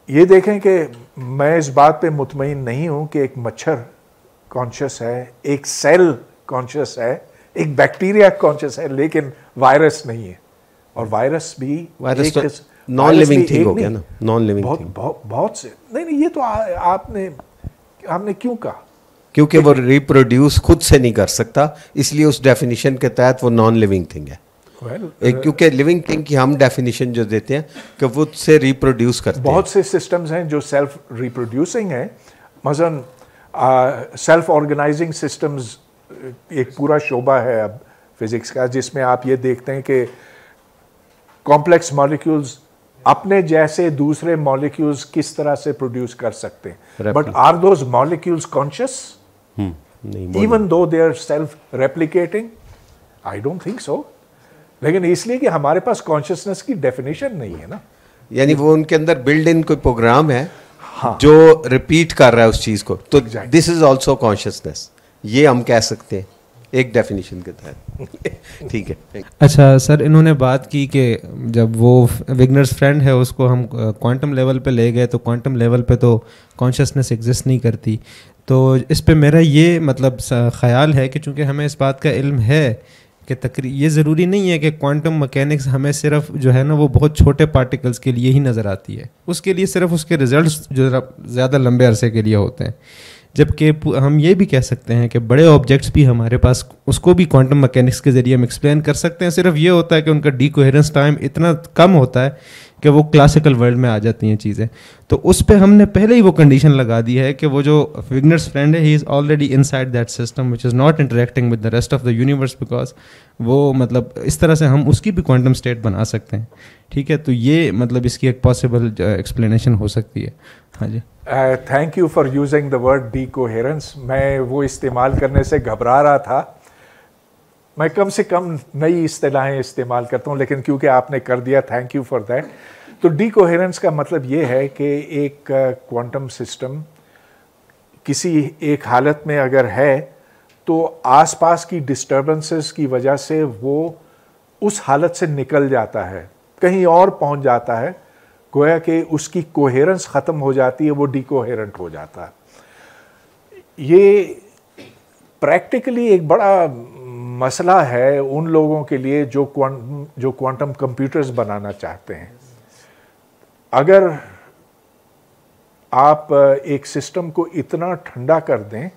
ये देखें कि मैं इस बात पे मुतमईन नहीं हूँ कि एक मच्छर कॉन्शियस है, एक सेल कॉन्शियस है, एक बैक्टीरिया कॉन्शियस है, लेकिन वायरस नहीं है। और वायरस भी नॉन लिविंग थिंग हो गया ना, नॉन लिविंग थिंग बहुत से नहीं। ये तो आपने क्यों कहा? क्योंकि वो रिप्रोड्यूस खुद से नहीं कर सकता, इसलिए उस डेफिनेशन के तहत वो नॉन लिविंग थिंग है। क्योंकि लिविंग थिंग की हम डेफिनेशन जो देते हैं कि वो से रिप्रोड्यूस करते हैं। बहुत से सिस्टम्स हैं जो सेल्फ रिप्रोड्यूसिंग हैं, मसलन सेल्फ ऑर्गेनाइजिंग सिस्टम्स एक पूरा शोबा है अब फिजिक्स का, जिसमें आप ये देखते हैं कि कॉम्प्लेक्स मॉलिक्यूल्स अपने जैसे दूसरे मॉलिक्यूल्स किस तरह से प्रोड्यूस कर सकते हैं, but are those molecules conscious even though they are self replicating? I don't think so, लेकिन इसलिए कि हमारे पास कॉन्शियसनेस की डेफिनेशन नहीं है ना, यानी वो उनके अंदर बिल्ड इन कोई प्रोग्राम है हाँ, जो रिपीट कर रहा है उस चीज को, तो दिस इज आल्सो कॉन्शियसनेस, ये हम कह सकते हैं एक डेफिनेशन के तहत। ठीक है। अच्छा सर, इन्होंने बात की कि जब वो विग्नर्स फ्रेंड है उसको हम क्वांटम लेवल पे ले गए, तो क्वांटम लेवल पे तो कॉन्शियसनेस एग्जिस्ट नहीं करती। तो इस पे मेरा ये मतलब ख्याल है कि चूँकि हमें इस बात का इल्म है कि ये ज़रूरी नहीं है कि क्वांटम मैकेनिक्स हमें सिर्फ जो है ना वो बहुत छोटे पार्टिकल्स के लिए ही नज़र आती है, उसके लिए सिर्फ उसके रिजल्ट्स जो ज़्यादा लंबे अरसे के लिए होते हैं, जबकि हम ये भी कह सकते हैं कि बड़े ऑब्जेक्ट्स भी हमारे पास, उसको भी क्वांटम मैकेनिक्स के ज़रिए हम एक्सप्लेन कर सकते हैं। सिर्फ ये होता है कि उनका डीकोहेरेंस टाइम इतना कम होता है कि वो क्लासिकल वर्ल्ड में आ जाती हैं चीज़ें, तो उस पर हमने पहले ही वो कंडीशन लगा दी है कि वो जो विग्नर्स फ्रेंड है, he is already inside that system which is not interacting with the rest of the universe, because वो मतलब इस तरह से हम उसकी भी क्वांटम स्टेट बना सकते हैं। ठीक है, तो ये मतलब इसकी एक पॉसिबल एक्सप्लेनेशन हो सकती है। हाँ जी, thank you for using the word डी कोहेरेंस। मैं वो इस्तेमाल करने से घबरा रहा था। मैं कम से कम नई इस्तेलाहें इस्तेमाल करता हूँ, लेकिन क्योंकि आपने कर दिया, थैंक यू फॉर दैट। तो डी कोहेरेंस का मतलब ये है कि एक क्वांटम सिस्टम किसी एक हालत में अगर है तो आसपास की डिस्टर्बेंसेस की वजह से वो उस हालत से निकल जाता है, कहीं और पहुँच जाता है, गोया कि उसकी कोहेरेंस ख़त्म हो जाती है, वो डीकोहेरेंट हो जाता है। ये प्रैक्टिकली एक बड़ा मसला है उन लोगों के लिए जो क्वांटम कंप्यूटर्स बनाना चाहते हैं। अगर आप एक सिस्टम को इतना ठंडा कर दें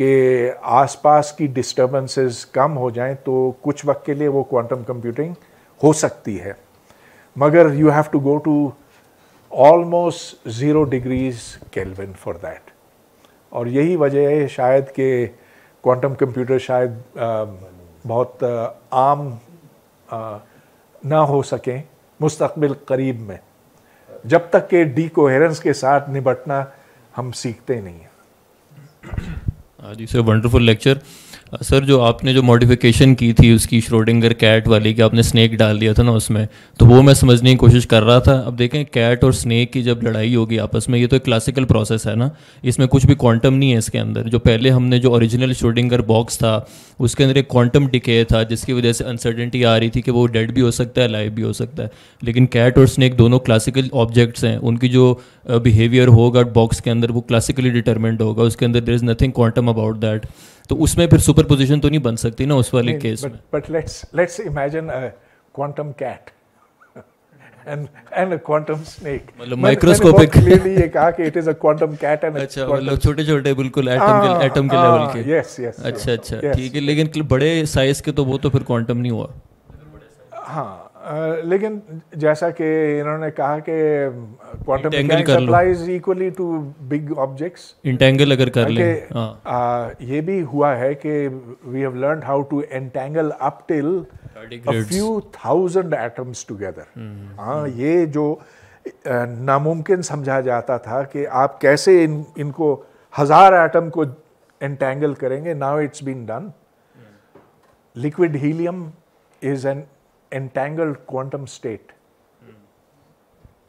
कि आसपास की डिस्टर्बेंसेस कम हो जाएं, तो कुछ वक्त के लिए वो क्वांटम कंप्यूटिंग हो सकती है, मगर you have to go to almost 0 degrees Kelvin for that. और यही वजह है शायद कि क्वांटम कंप्यूटर शायद बहुत आम ना हो सकें मुस्तकबिल करीब में, जब तक के डी कोहेरेंस के साथ निपटना हम सीखते नहीं हैं। This is a wonderful lecture. Sir जो आपने जो मॉडिफिकेशन की थी उसकी श्रोडिंगर कैट वाली कि आपने स्नैक डाल दिया था ना उसमें, तो वो मैं समझने की कोशिश कर रहा था. अब देखें कैट और स्नैक की जब लड़ाई होगी आपस में, ये तो एक क्लासिकल प्रोसेस है ना, इसमें कुछ भी क्वांटम नहीं है इसके अंदर. जो पहले हमने जो ओरिजिनल श्रोडिंगर बॉक्स था उसके अंदर एक क्वांटम डिके था जिसकी वजह से अनसर्टेनिटी आ रही थी कि वो डेड भी हो सकता है लाइव भी हो सकता है. लेकिन कैट और स्नैक दोनों क्लासिकल ऑब्जेक्ट्स हैं, उनकी जो बिहेवियर होगा बॉक्स के अंदर वो क्लासिकली डिटर्मिंड होगा, उसके अंदर there is nothing quantum about that. तो उसमें फिर सुपरपोजिशन तो नहीं बन सकती ना उस वाले केस में. But let's imagine a quantum cat and a quantum snake. मतलब माइक्रोस्कोपिक क्लियरली ये कहा कि it is a quantum cat and. अच्छा मतलब छोटे-छोटे बिल्कुल एटम के लेवल के. Yes yes. अच्छा अच्छा ठीक है. लेकिन बड़े साइज के तो वो तो फिर क्वांटम नहीं हुआ. हाँ लेकिन जैसा कि इन्होंने कहा कि क्वांटम मैकेनिक्स applies equally to big objects. Entangle अगर कर ले. ये भी हुआ है कि we have learn how to entangle up till a few thousand atoms together. हाँ ये जो नामुमकिन समझा जाता था कि आप कैसे इनको हजार एटम को एंटेंगल करेंगे, now it's been done. Liquid helium is an entangled quantum state.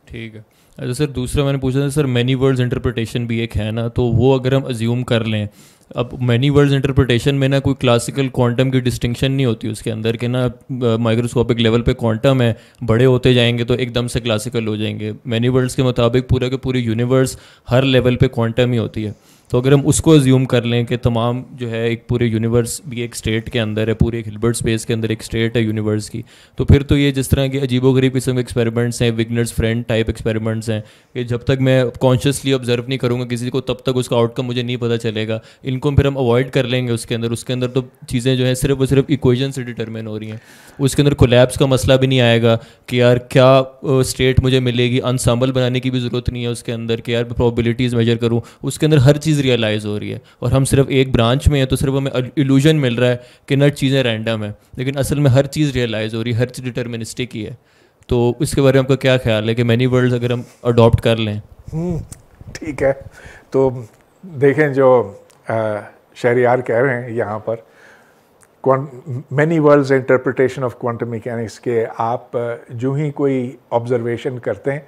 ठीक है. अच्छा सर दूसरा मैंने पूछा था सर many worlds interpretation भी एक है ना, तो वो अगर हम assume कर लें, अब many worlds interpretation में ना कोई classical quantum की distinction नहीं होती उसके अंदर के ना. microscopic level पे quantum है, बड़े होते जाएंगे तो एकदम से classical हो जाएंगे. many worlds के मुताबिक पूरा के पूरी universe हर level पे quantum ही होती है. तो अगर हम उसको एज्यूम कर लें कि तमाम जो है एक पूरे यूनिवर्स भी एक स्टेट के अंदर है, पूरे एक हिल्बर्ट स्पेस के अंदर एक स्टेट है यूनिवर्स की, तो फिर तो ये जिस तरह के अजीबोगरीब किस्म के एक्सपेरिमेंट्स हैं, विग्नर्स फ्रेंड टाइप एक्सपेरिमेंट्स हैं कि जब तक मैं कॉन्शियसली ऑब्जर्व नहीं करूँगा किसी को तब तक उसका आउटकम मुझे नहीं पता चलेगा. इनको फिर हम अवॉइड कर लेंगे उसके अंदर. उसके अंदर तो चीज़ें जो है सिर्फ और सिर्फ इक्वेशन से डिटर्मिन हो रही हैं. उसके अंदर कोलैप्स का मसला भी नहीं आएगा कि यार क्या स्टेट मुझे मिलेगी. अनसाम्बल बनाने की भी ज़रूरत नहीं है उसके अंदर कि यार प्रोबेबिलिटीज़ मेजर करूँ. उसके अंदर हर चीज़ रियलाइज़ हो रही है और हम सिर्फ एक ब्रांच में हैं तो सिर्फ हमें इल्यूजन मिल रहा है कि नट चीज़ें रैंडम है, लेकिन असल में हर चीज़ रियलाइज़ हो रही है, हर चीज़ डिटर्मिनिस्टिक ही है. तो इसके बारे में आपका क्या ख्याल है कि मैनी वर्ल्ड्स अगर हम अडॉप्ट कर लें? ठीक है. तो देखें जो शहरियार कह रहे हैं यहाँ पर many worlds interpretation of क्वांटम मैकेनिक्स के आप जो ही कोई ऑब्जर्वेशन करते हैं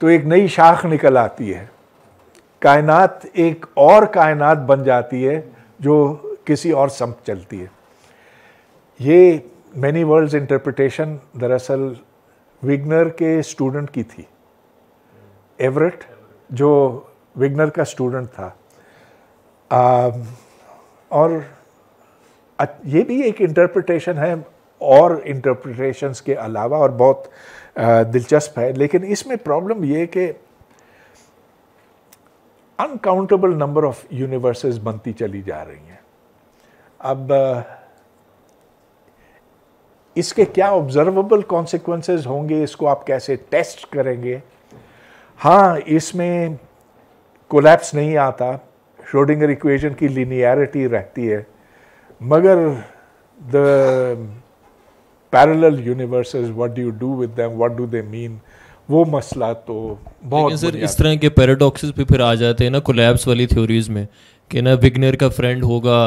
तो एक नई शाख निकल आती है, कायनात एक और कायनात बन जाती है जो किसी और सम्प चलती है. ये मैनी वर्ल्ड्स इंटरप्रिटेशन दरअसल विग्नर के स्टूडेंट की थी, एवरेट जो विग्नर का स्टूडेंट था. और ये भी एक इंटरप्रिटेशन है और इंटरप्रिटेशंस के अलावा और बहुत दिलचस्प है. लेकिन इसमें प्रॉब्लम ये कि अनकाउंटेबल नंबर ऑफ यूनिवर्सेस बनती चली जा रही हैं. अब इसके क्या ऑब्जर्वेबल कॉन्सिक्वेंसेस होंगे, इसको आप कैसे टेस्ट करेंगे? हाँ इसमें कोलैप्स नहीं आता, श्रोडिंगर इक्वेशन की लिनियरिटी रहती है, मगर the parallel universes what do you do with them, what do they mean, वो मसला तो बहुत. सर इस तरह के पैराडॉक्सेस भी फिर आ जाते हैं ना कोलैप्स वाली थ्योरीज में कि ना विग्नर का फ्रेंड होगा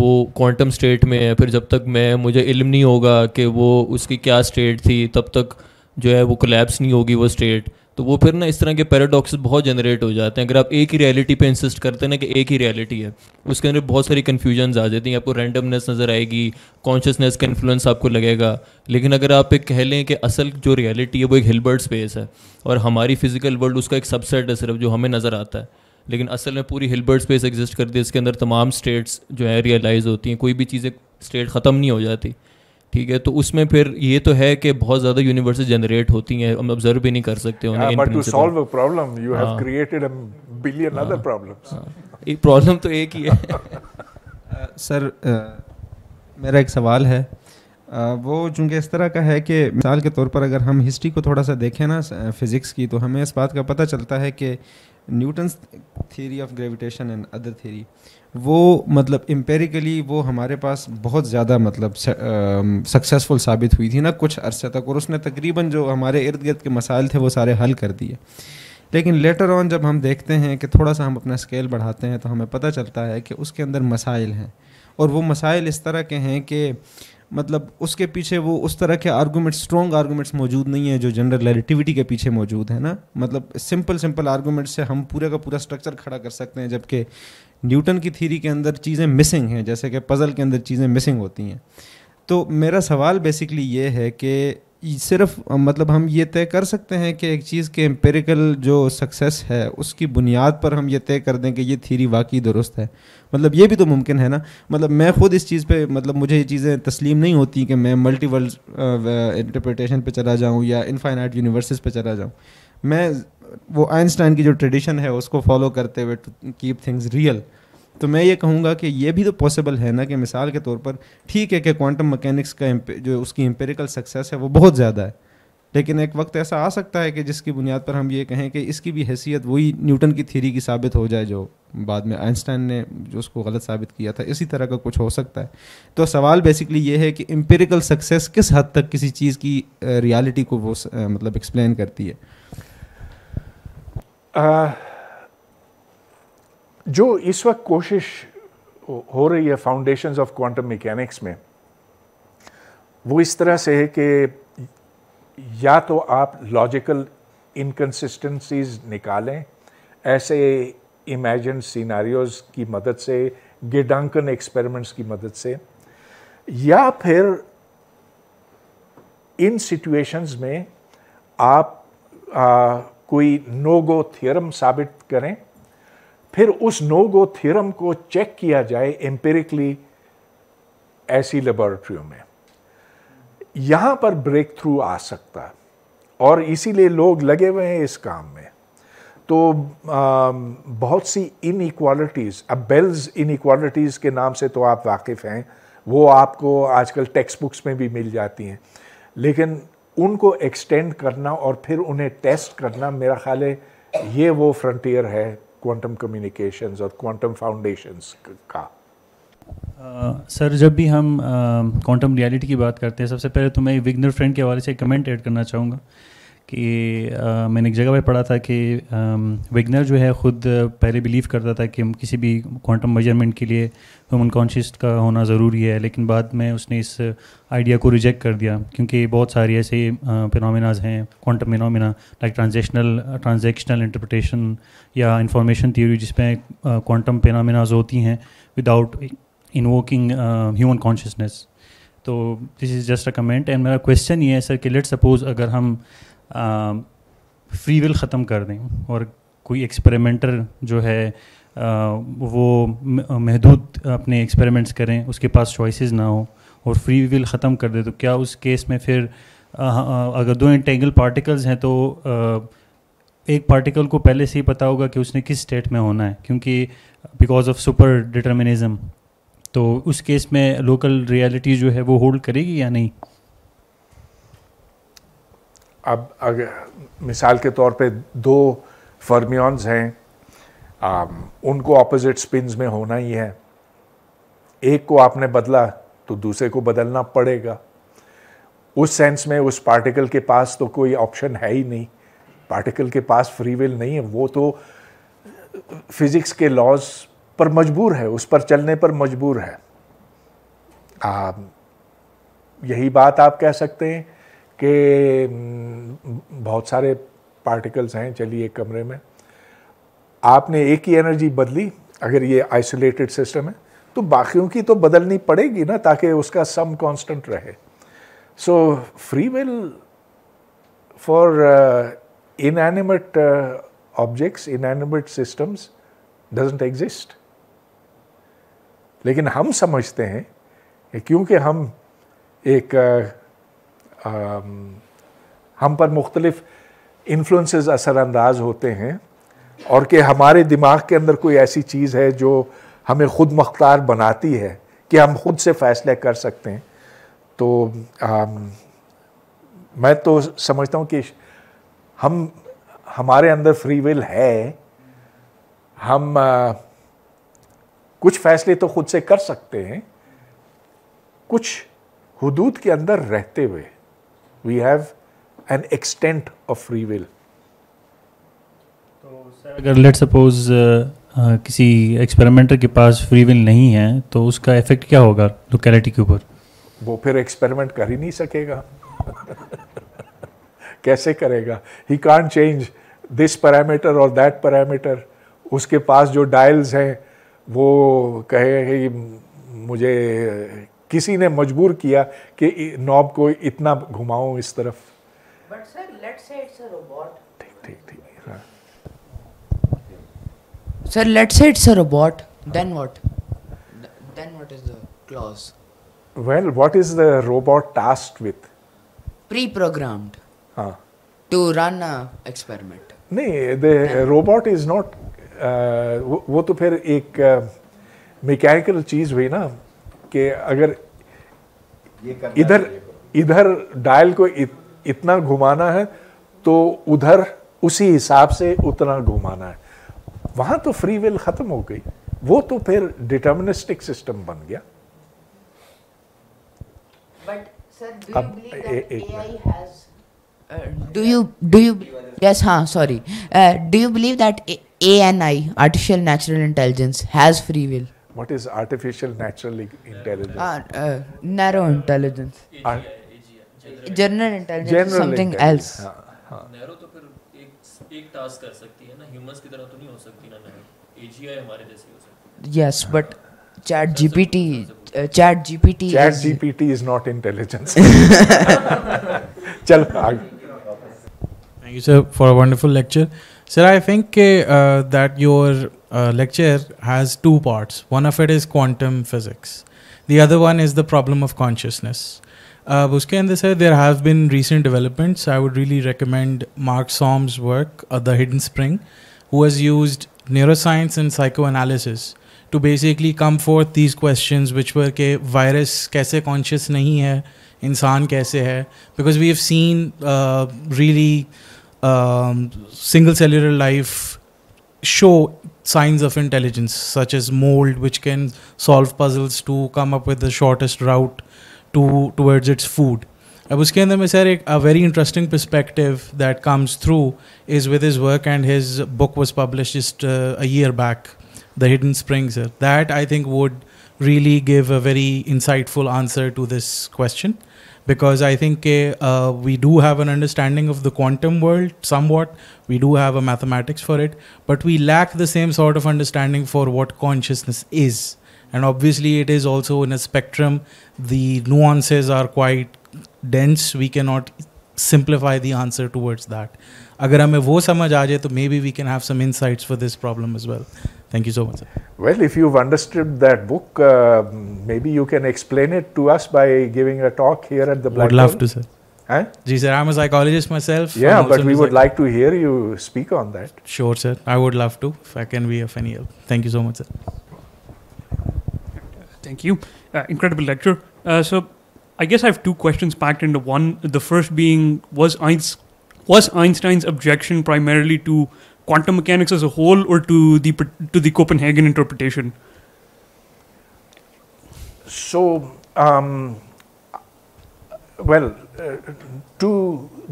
वो क्वांटम स्टेट में है, फिर जब तक मैं मुझे इल्म नहीं होगा कि वो उसकी क्या स्टेट थी तब तक जो है वो कोलैप्स नहीं होगी वो स्टेट. तो वो फिर ना इस तरह के पैराडॉक्सेस बहुत जनरेट हो जाते हैं. अगर आप एक ही रियलिटी पे इंसिस्ट करते हैं ना कि एक ही रियलिटी है, उसके अंदर बहुत सारी कन्फ्यूजन्स आ जाती हैं. आपको रैंडमनेस नज़र आएगी, कॉन्शियसनेस का इन्फ्लुएंस आपको लगेगा. लेकिन अगर आप एक कह लें कि असल जो रियलिटी है वो एक हिल्बर्ट स्पेस है और हमारी फिजिकल वर्ल्ड उसका एक सबसेट है सिर्फ जो हमें नज़र आता है, लेकिन असल में पूरी हिल्बर्ट स्पेस एग्जिस्ट करती है. इसके अंदर तमाम स्टेट्स जो है रियलाइज़ होती हैं, कोई भी चीज़ें स्टेट ख़त्म नहीं हो जाती. ठीक है. तो उसमें फिर ये तो है कि बहुत ज़्यादा यूनिवर्सेस जनरेट होती हैं, हम ऑब्जर्व भी नहीं कर सकते उन्हें. But to solve a problem you have created a billion other problems. एक प्रॉब्लम तो एक ही है. सर मेरा एक सवाल है, वो चूँकि इस तरह का है कि मिसाल के तौर पर अगर हम हिस्ट्री को थोड़ा सा देखें ना फिज़िक्स की, तो हमें इस बात का पता चलता है कि Newton's theory of gravitation and other theory वो मतलब एम्पेरिकली वो हमारे पास बहुत ज़्यादा मतलब सक्सेसफुल साबित हुई थी ना कुछ अरसे तक, और उसने तकरीबन जो हमारे इर्द गिर्द के मसाइल थे वो सारे हल कर दिए. लेकिन लेटर ऑन जब हम देखते हैं कि थोड़ा सा हम अपना स्केल बढ़ाते हैं तो हमें पता चलता है कि उसके अंदर मसाइल हैं, और वो मसाइल इस तरह के हैं कि मतलब उसके पीछे वो उस तरह के आर्गूमेंट्स, स्ट्रॉन्ग आर्गूमेंट्स मौजूद नहीं है जो जनरल रिलेटिविटी के पीछे मौजूद है ना। मतलब सिंपल सिंपल आर्गूमेंट से हम पूरे का पूरा स्ट्रक्चर खड़ा कर सकते हैं, जबकि न्यूटन की थ्योरी के अंदर चीज़ें मिसिंग हैं, जैसे कि पज़ल के अंदर चीज़ें मिसिंग होती हैं। तो मेरा सवाल बेसिकली ये है कि सिर्फ मतलब हम ये तय कर सकते हैं कि एक चीज़ के एम्पेरिकल जो सक्सेस है उसकी बुनियाद पर हम ये तय कर दें कि ये थ्योरी वाकई दुरुस्त है, मतलब ये भी तो मुमकिन है ना। मतलब मैं ख़ुद इस चीज़ पे मतलब मुझे ये चीज़ें तस्लीम नहीं होती कि मैं मल्टीपल इंटरप्रिटेशन पे चला जाऊँ या इनफाइनाइट यूनिवर्सेस पे चला जाऊँ। मैं वो आइंस्टाइन की जो ट्रेडिशन है उसको फॉलो करते हुए टू कीप थिंग्स रियल, तो मैं ये कहूँगा कि ये भी तो पॉसिबल है ना कि मिसाल के तौर पर ठीक है कि क्वांटम मैकेनिक्स का जो उसकी एम्पेरिकल सक्सेस है वो बहुत ज़्यादा है, लेकिन एक वक्त ऐसा आ सकता है कि जिसकी बुनियाद पर हम ये कहें कि इसकी भी हैसियत वही न्यूटन की थ्योरी की साबित हो जाए जो बाद में आइंस्टाइन ने जो उसको गलत साबित किया था, इसी तरह का कुछ हो सकता है। तो सवाल बेसिकली ये है कि एम्पेरिकल सक्सेस किस हद तक किसी चीज़ की रियलिटी को वो मतलब एक्सप्लेन करती है। जो इस वक्त कोशिश हो रही है फाउंडेशंस ऑफ क्वांटम मैकेनिक्स में, वो इस तरह से है कि या तो आप लॉजिकल इनकन्सिस्टेंसीज निकालें ऐसे इमेजिन सीनारियोज की मदद से, गिडांकन एक्सपेरिमेंट्स की मदद से, या फिर इन सिचुएशंस में आप कोई नो गो थियरम साबित करें, फिर उस नो गो थियरम को चेक किया जाए एम्पेरिकली ऐसी लेबोरेटरियों में। यहाँ पर ब्रेक थ्रू आ सकता है और इसीलिए लोग लगे हुए हैं इस काम में। तो बहुत सी इनइक्वालिटीज़, अब बेल्स इनइक्वालिटीज़ के नाम से तो आप वाकिफ़ हैं, वो आपको आजकल टेक्स्ट बुक्स में भी मिल जाती हैं, लेकिन उनको एक्सटेंड करना और फिर उन्हें टेस्ट करना, मेरा ख़्याल है ये वो फ्रंटियर है क्वांटम कम्युनिकेशंस और क्वांटम फाउंडेशंस का। सर, जब भी हम क्वांटम रियलिटी की बात करते हैं, सबसे पहले तो मैं विग्नर फ्रेंड के हवाले से कमेंट ऐड करना चाहूँगा कि मैंने एक जगह पर पढ़ा था कि विग्नर जो है ख़ुद पहले बिलीव करता था कि हम किसी भी क्वांटम मेजरमेंट के लिए ह्यूमन कॉन्शियस का होना ज़रूरी है, लेकिन बाद में उसने इस आइडिया को रिजेक्ट कर दिया क्योंकि बहुत सारी ऐसे फिनोमिनाज हैं, quantum phenomena like transactional interpretation या इंफॉर्मेशन थ्योरी जिसमें क्वांटम फिनोमिनाज होती हैं विदाउट इन्वोकिंग ह्यूमन कॉन्शियसनेस। तो this is just a comment. And मेरा क्वेश्चन ये है सर कि लेट सपोज अगर हम फ्री विल ख़त्म कर दें और कोई एक्सपेरिमेंटर जो है वो महदूद अपने एक्सपेरिमेंट्स करें, उसके पास चॉइसेस ना हो और फ्री विल ख़त्म कर दे, तो क्या उस केस में फिर अगर दो एंटेंगल पार्टिकल्स हैं तो एक पार्टिकल को पहले से ही पता होगा कि उसने किस स्टेट में होना है क्योंकि बिकॉज ऑफ सुपर डिटर्मिनिज्म, तो उस केस में लोकल रियलिटी जो है वो होल्ड करेगी या नहीं? अब अगर मिसाल के तौर पे दो फर्मियॉन्स हैं, उनको ऑपोजिट स्पिन्स में होना ही है, एक को आपने बदला तो दूसरे को बदलना पड़ेगा। उस सेंस में उस पार्टिकल के पास तो कोई ऑप्शन है ही नहीं, पार्टिकल के पास फ्री विल नहीं है, वो तो फिज़िक्स के लॉज पर मजबूर है, उस पर चलने पर मजबूर है। यही बात आप कह सकते हैं कि बहुत सारे पार्टिकल्स हैं, चलिए एक कमरे में आपने एक ही एनर्जी बदली, अगर ये आइसोलेटेड सिस्टम है तो बाकियों की तो बदलनी पड़ेगी ना ताकि उसका सम कांस्टेंट रहे। So free will for inanimate objects, inanimate systems doesn't exist. लेकिन हम समझते हैं क्योंकि हम एक हम पर मुख्तलिफ इन्फ्लुएंसेस असरअंदाज होते हैं और कि हमारे दिमाग के अंदर कोई ऐसी चीज़ है जो हमें ख़ुद मुख्तार बनाती है कि हम ख़ुद से फ़ैसले कर सकते हैं। तो मैं तो समझता हूँ कि हमारे अंदर फ्री विल है, हम कुछ फ़ैसले तो ख़ुद से कर सकते हैं, कुछ हुदूद के अंदर रहते हुए। We have an extent of free will. तो सर अगर लेट सपोज किसी एक्सपेरिमेंटर के पास फ्री विल नहीं है तो उसका इफेक्ट क्या होगा लोकेलिटी के ऊपर? वो फिर एक्सपेरिमेंट कर ही नहीं सकेगा कैसे करेगा? He can't change this parameter और दैट पैरामीटर। उसके पास जो डायल्स हैं वो कहे मुझे किसी ने मजबूर किया कि नॉब को इतना घुमाऊं इस तरफ। But sir let's say it's a robot. ठीक Sir, let's say it's a robot. Then what? Then what is the clause? Well, what is the robot tasked with? Pre-programmed. Huh. To run an experiment. No, the robot is not. वो तो फिर एक mechanical चीज हुई ना कि अगर इधर डायल को इतना घुमाना है तो उधर उसी हिसाब से उतना घुमाना है। वहाँ तो फ्री विल खत्म हो गई, वो तो फिर डिटर्मिनिस्टिक सिस्टम बन गया। But sir do you believe that AI has do you yes हाँ sorry do you believe that ANI artificial natural intelligence has free will? What is artificial natural intelligence? Narrow intelligence, general intelligence, something else. Narrow तो फिर एक टास्क कर सकती है ना, ह्यूमंस की तरह तो नहीं हो सकती ना। एजीआई हमारे जैसी हो सकती। Yes but ChatGPT is not intelligence. चलो आगे। Thank you sir for a wonderful lecture. Sir I think that your lecture has two parts, one of it is quantum physics, the other one is the problem of consciousness. उसके अंदर sir there have been recent developments. I would really recommend Mark Solms work the Hidden Spring, who has used neuroscience and psychoanalysis to basically come forth these questions which were के वायरस कैसे कॉन्शियस नहीं है, इंसान कैसे है, because we have seen really single cellular life show signs of intelligence such as mold, which can solve puzzles to come up with the shortest route towards its food. अब उसके अंदर में सर एक very interesting perspective that comes through is with his work, and his book was published just a year back, The Hidden Spring, sir. That I think would really give a very insightful answer to this question, because I think we do have an understanding of the quantum world somewhat, we do have a mathematics for it, but we lack the same sort of understanding for what consciousness is, and obviously it is also in a spectrum, the nuances are quite dense, we cannot simplify the answer towards that. Agar hame wo samajh aa jaye to maybe we can have some insights for this problem as well. Thank you so much, sir. Well, if you've understood that book, maybe you can explain it to us by giving a talk here at the Black Hole. Would love to, sir. Huh? Ji sir, I'm a psychologist myself. Yeah, but we would like to hear you speak on that. Sure, sir. I would love to, if I can be of any help. Thank you so much, sir. Thank you. Incredible lecture. So I guess I have two questions packed into one. The first being, was Einstein's objection primarily to quantum mechanics as a whole, or to the Copenhagen interpretation? So, well, to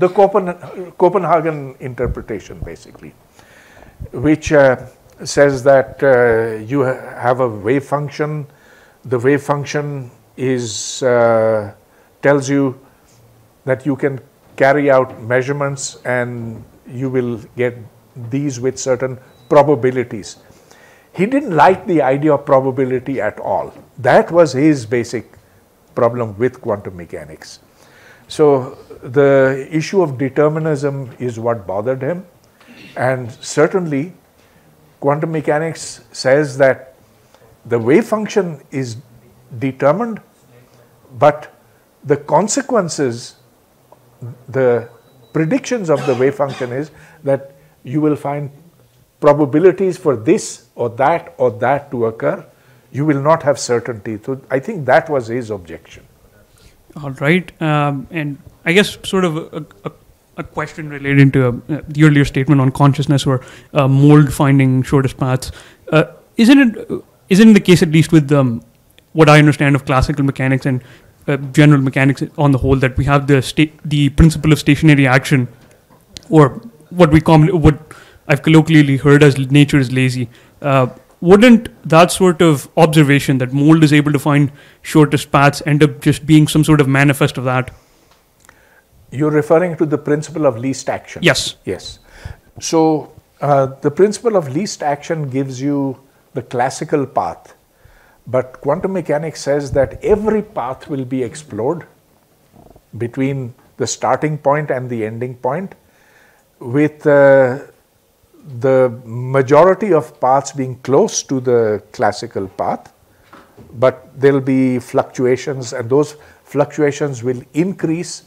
the Copenhagen interpretation, basically, which says that you have a wave function. The wave function is tells you that you can carry out measurements and you will get these with certain probabilities. He didn't like the idea of probability at all. That was his basic problem with quantum mechanics. So the issue of determinism is what bothered him, and certainly quantum mechanics says that the wave function is determined, but the consequences, the predictions of the wave function is that you will find probabilities for this or that to occur. You will not have certainty. So I think that was his objection. All right. And I guess sort of a question related to the earlier statement on consciousness, or mold finding shortest paths. Isn't it the case, at least with what I understand of classical mechanics and general mechanics on the whole, that we have the principle of stationary action, or what we commonly, what I've colloquially heard as nature is lazy. Wouldn't that sort of observation that mold is able to find shortest paths end up just being some sort of manifest of that? You're referring to the principle of least action. Yes. Yes. So the principle of least action gives you the classical path, but quantum mechanics says that every path will be explored between the starting point and the ending point, with the majority of paths being close to the classical path, but there will be fluctuations, and those fluctuations will increase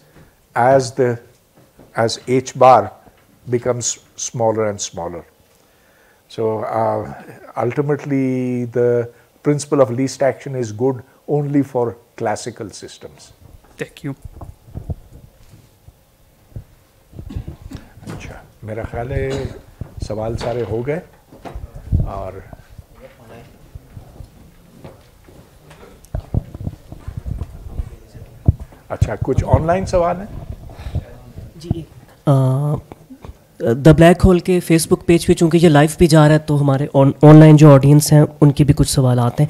as the h bar becomes smaller and smaller. So ultimately the principle of least action is good only for classical systems. Thank you. अच्छा, मेरा ख्याल है सवाल सारे हो गए और अच्छा कुछ ऑनलाइन सवाल है जी। द ब्लैक होल के फेसबुक पेज पे चूँकि ये लाइव भी जा रहा है तो हमारे ऑनलाइन जो ऑडियंस हैं उनके भी कुछ सवाल आते हैं।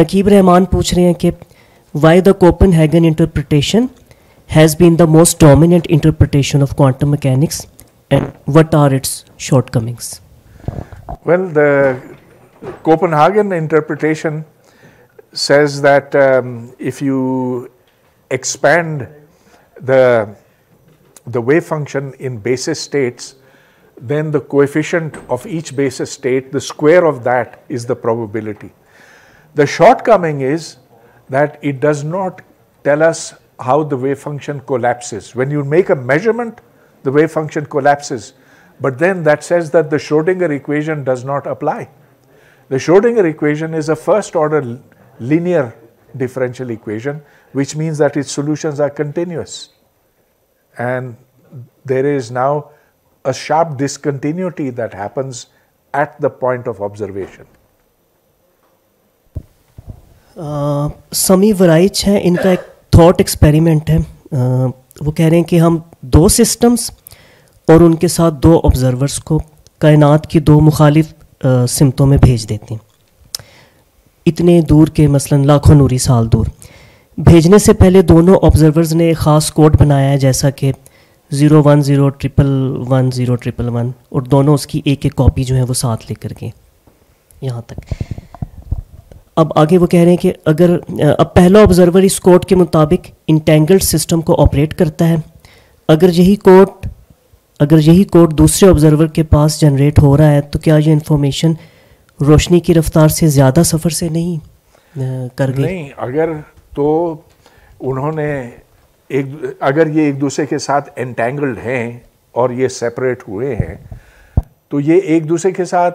नकीब रहमान पूछ रहे हैं कि why the कोपेनहेगन interpretation has been the most dominant interpretation of क्वांटम मैकेनिक्स and what are its shortcomings? Well, the Copenhagen interpretation says that if you expand the wave function in basis states, then the coefficient of each basis state, the square of that is the probability. The shortcoming is that it does not tell us how the wave function collapses. When you make a measurement, the wave function collapses, but then that says that the Schrödinger equation does not apply. The Schrödinger equation is a first order linear differential equation, which means that its solutions are continuous. And there is now a sharp discontinuity that happens at the point of observation. Sami Varaich hai, inka ek thought experiment hai. वो कह रहे हैं कि हम दो सिस्टम्स और उनके साथ दो ऑब्जर्वर्स को कायनात की दो मुखालिफ सिमतों में भेज देते हैं, इतने दूर के मसलन लाखों नूरी साल दूर। भेजने से पहले दोनों ऑब्जर्वर्स ने एक ख़ास कोड बनाया है जैसा कि 010111011 और दोनों उसकी एक एक कॉपी जो है वो साथ लेकर गए यहाँ तक। अब आगे वो कह रहे हैं कि अगर अब पहला ऑब्जर्वर इस कोड के मुताबिक इंटेंगल्ड सिस्टम को ऑपरेट करता है, अगर यही कोड दूसरे ऑब्जर्वर के पास जनरेट हो रहा है तो क्या ये इंफॉर्मेशन रोशनी की रफ्तार से ज़्यादा सफ़र से नहीं कर गई? नहीं, अगर तो उन्होंने अगर ये एक दूसरे के साथ एंटेंगल्ड हैं और ये सेपरेट हुए हैं तो ये एक दूसरे के साथ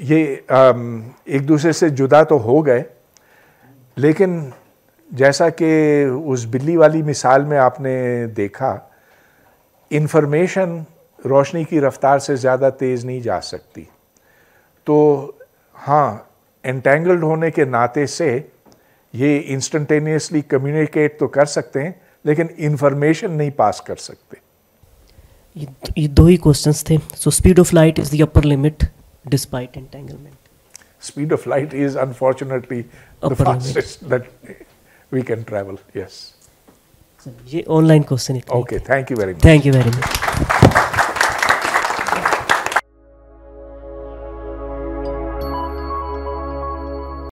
एक दूसरे से जुदा तो हो गए, लेकिन जैसा कि उस बिल्ली वाली मिसाल में आपने देखा, इन्फॉर्मेशन रोशनी की रफ़्तार से ज़्यादा तेज़ नहीं जा सकती। तो हाँ, एंटेंगल्ड होने के नाते से ये इंस्टेंटेनियसली कम्युनिकेट तो कर सकते हैं लेकिन इन्फॉर्मेशन नहीं पास कर सकते। ये दो ही क्वेश्चंस थे। So speed of light is the upper limit despite entanglement. Speed of light is unfortunately the fastest that we can travel. Yes, ये online question. Okay, thank you very much.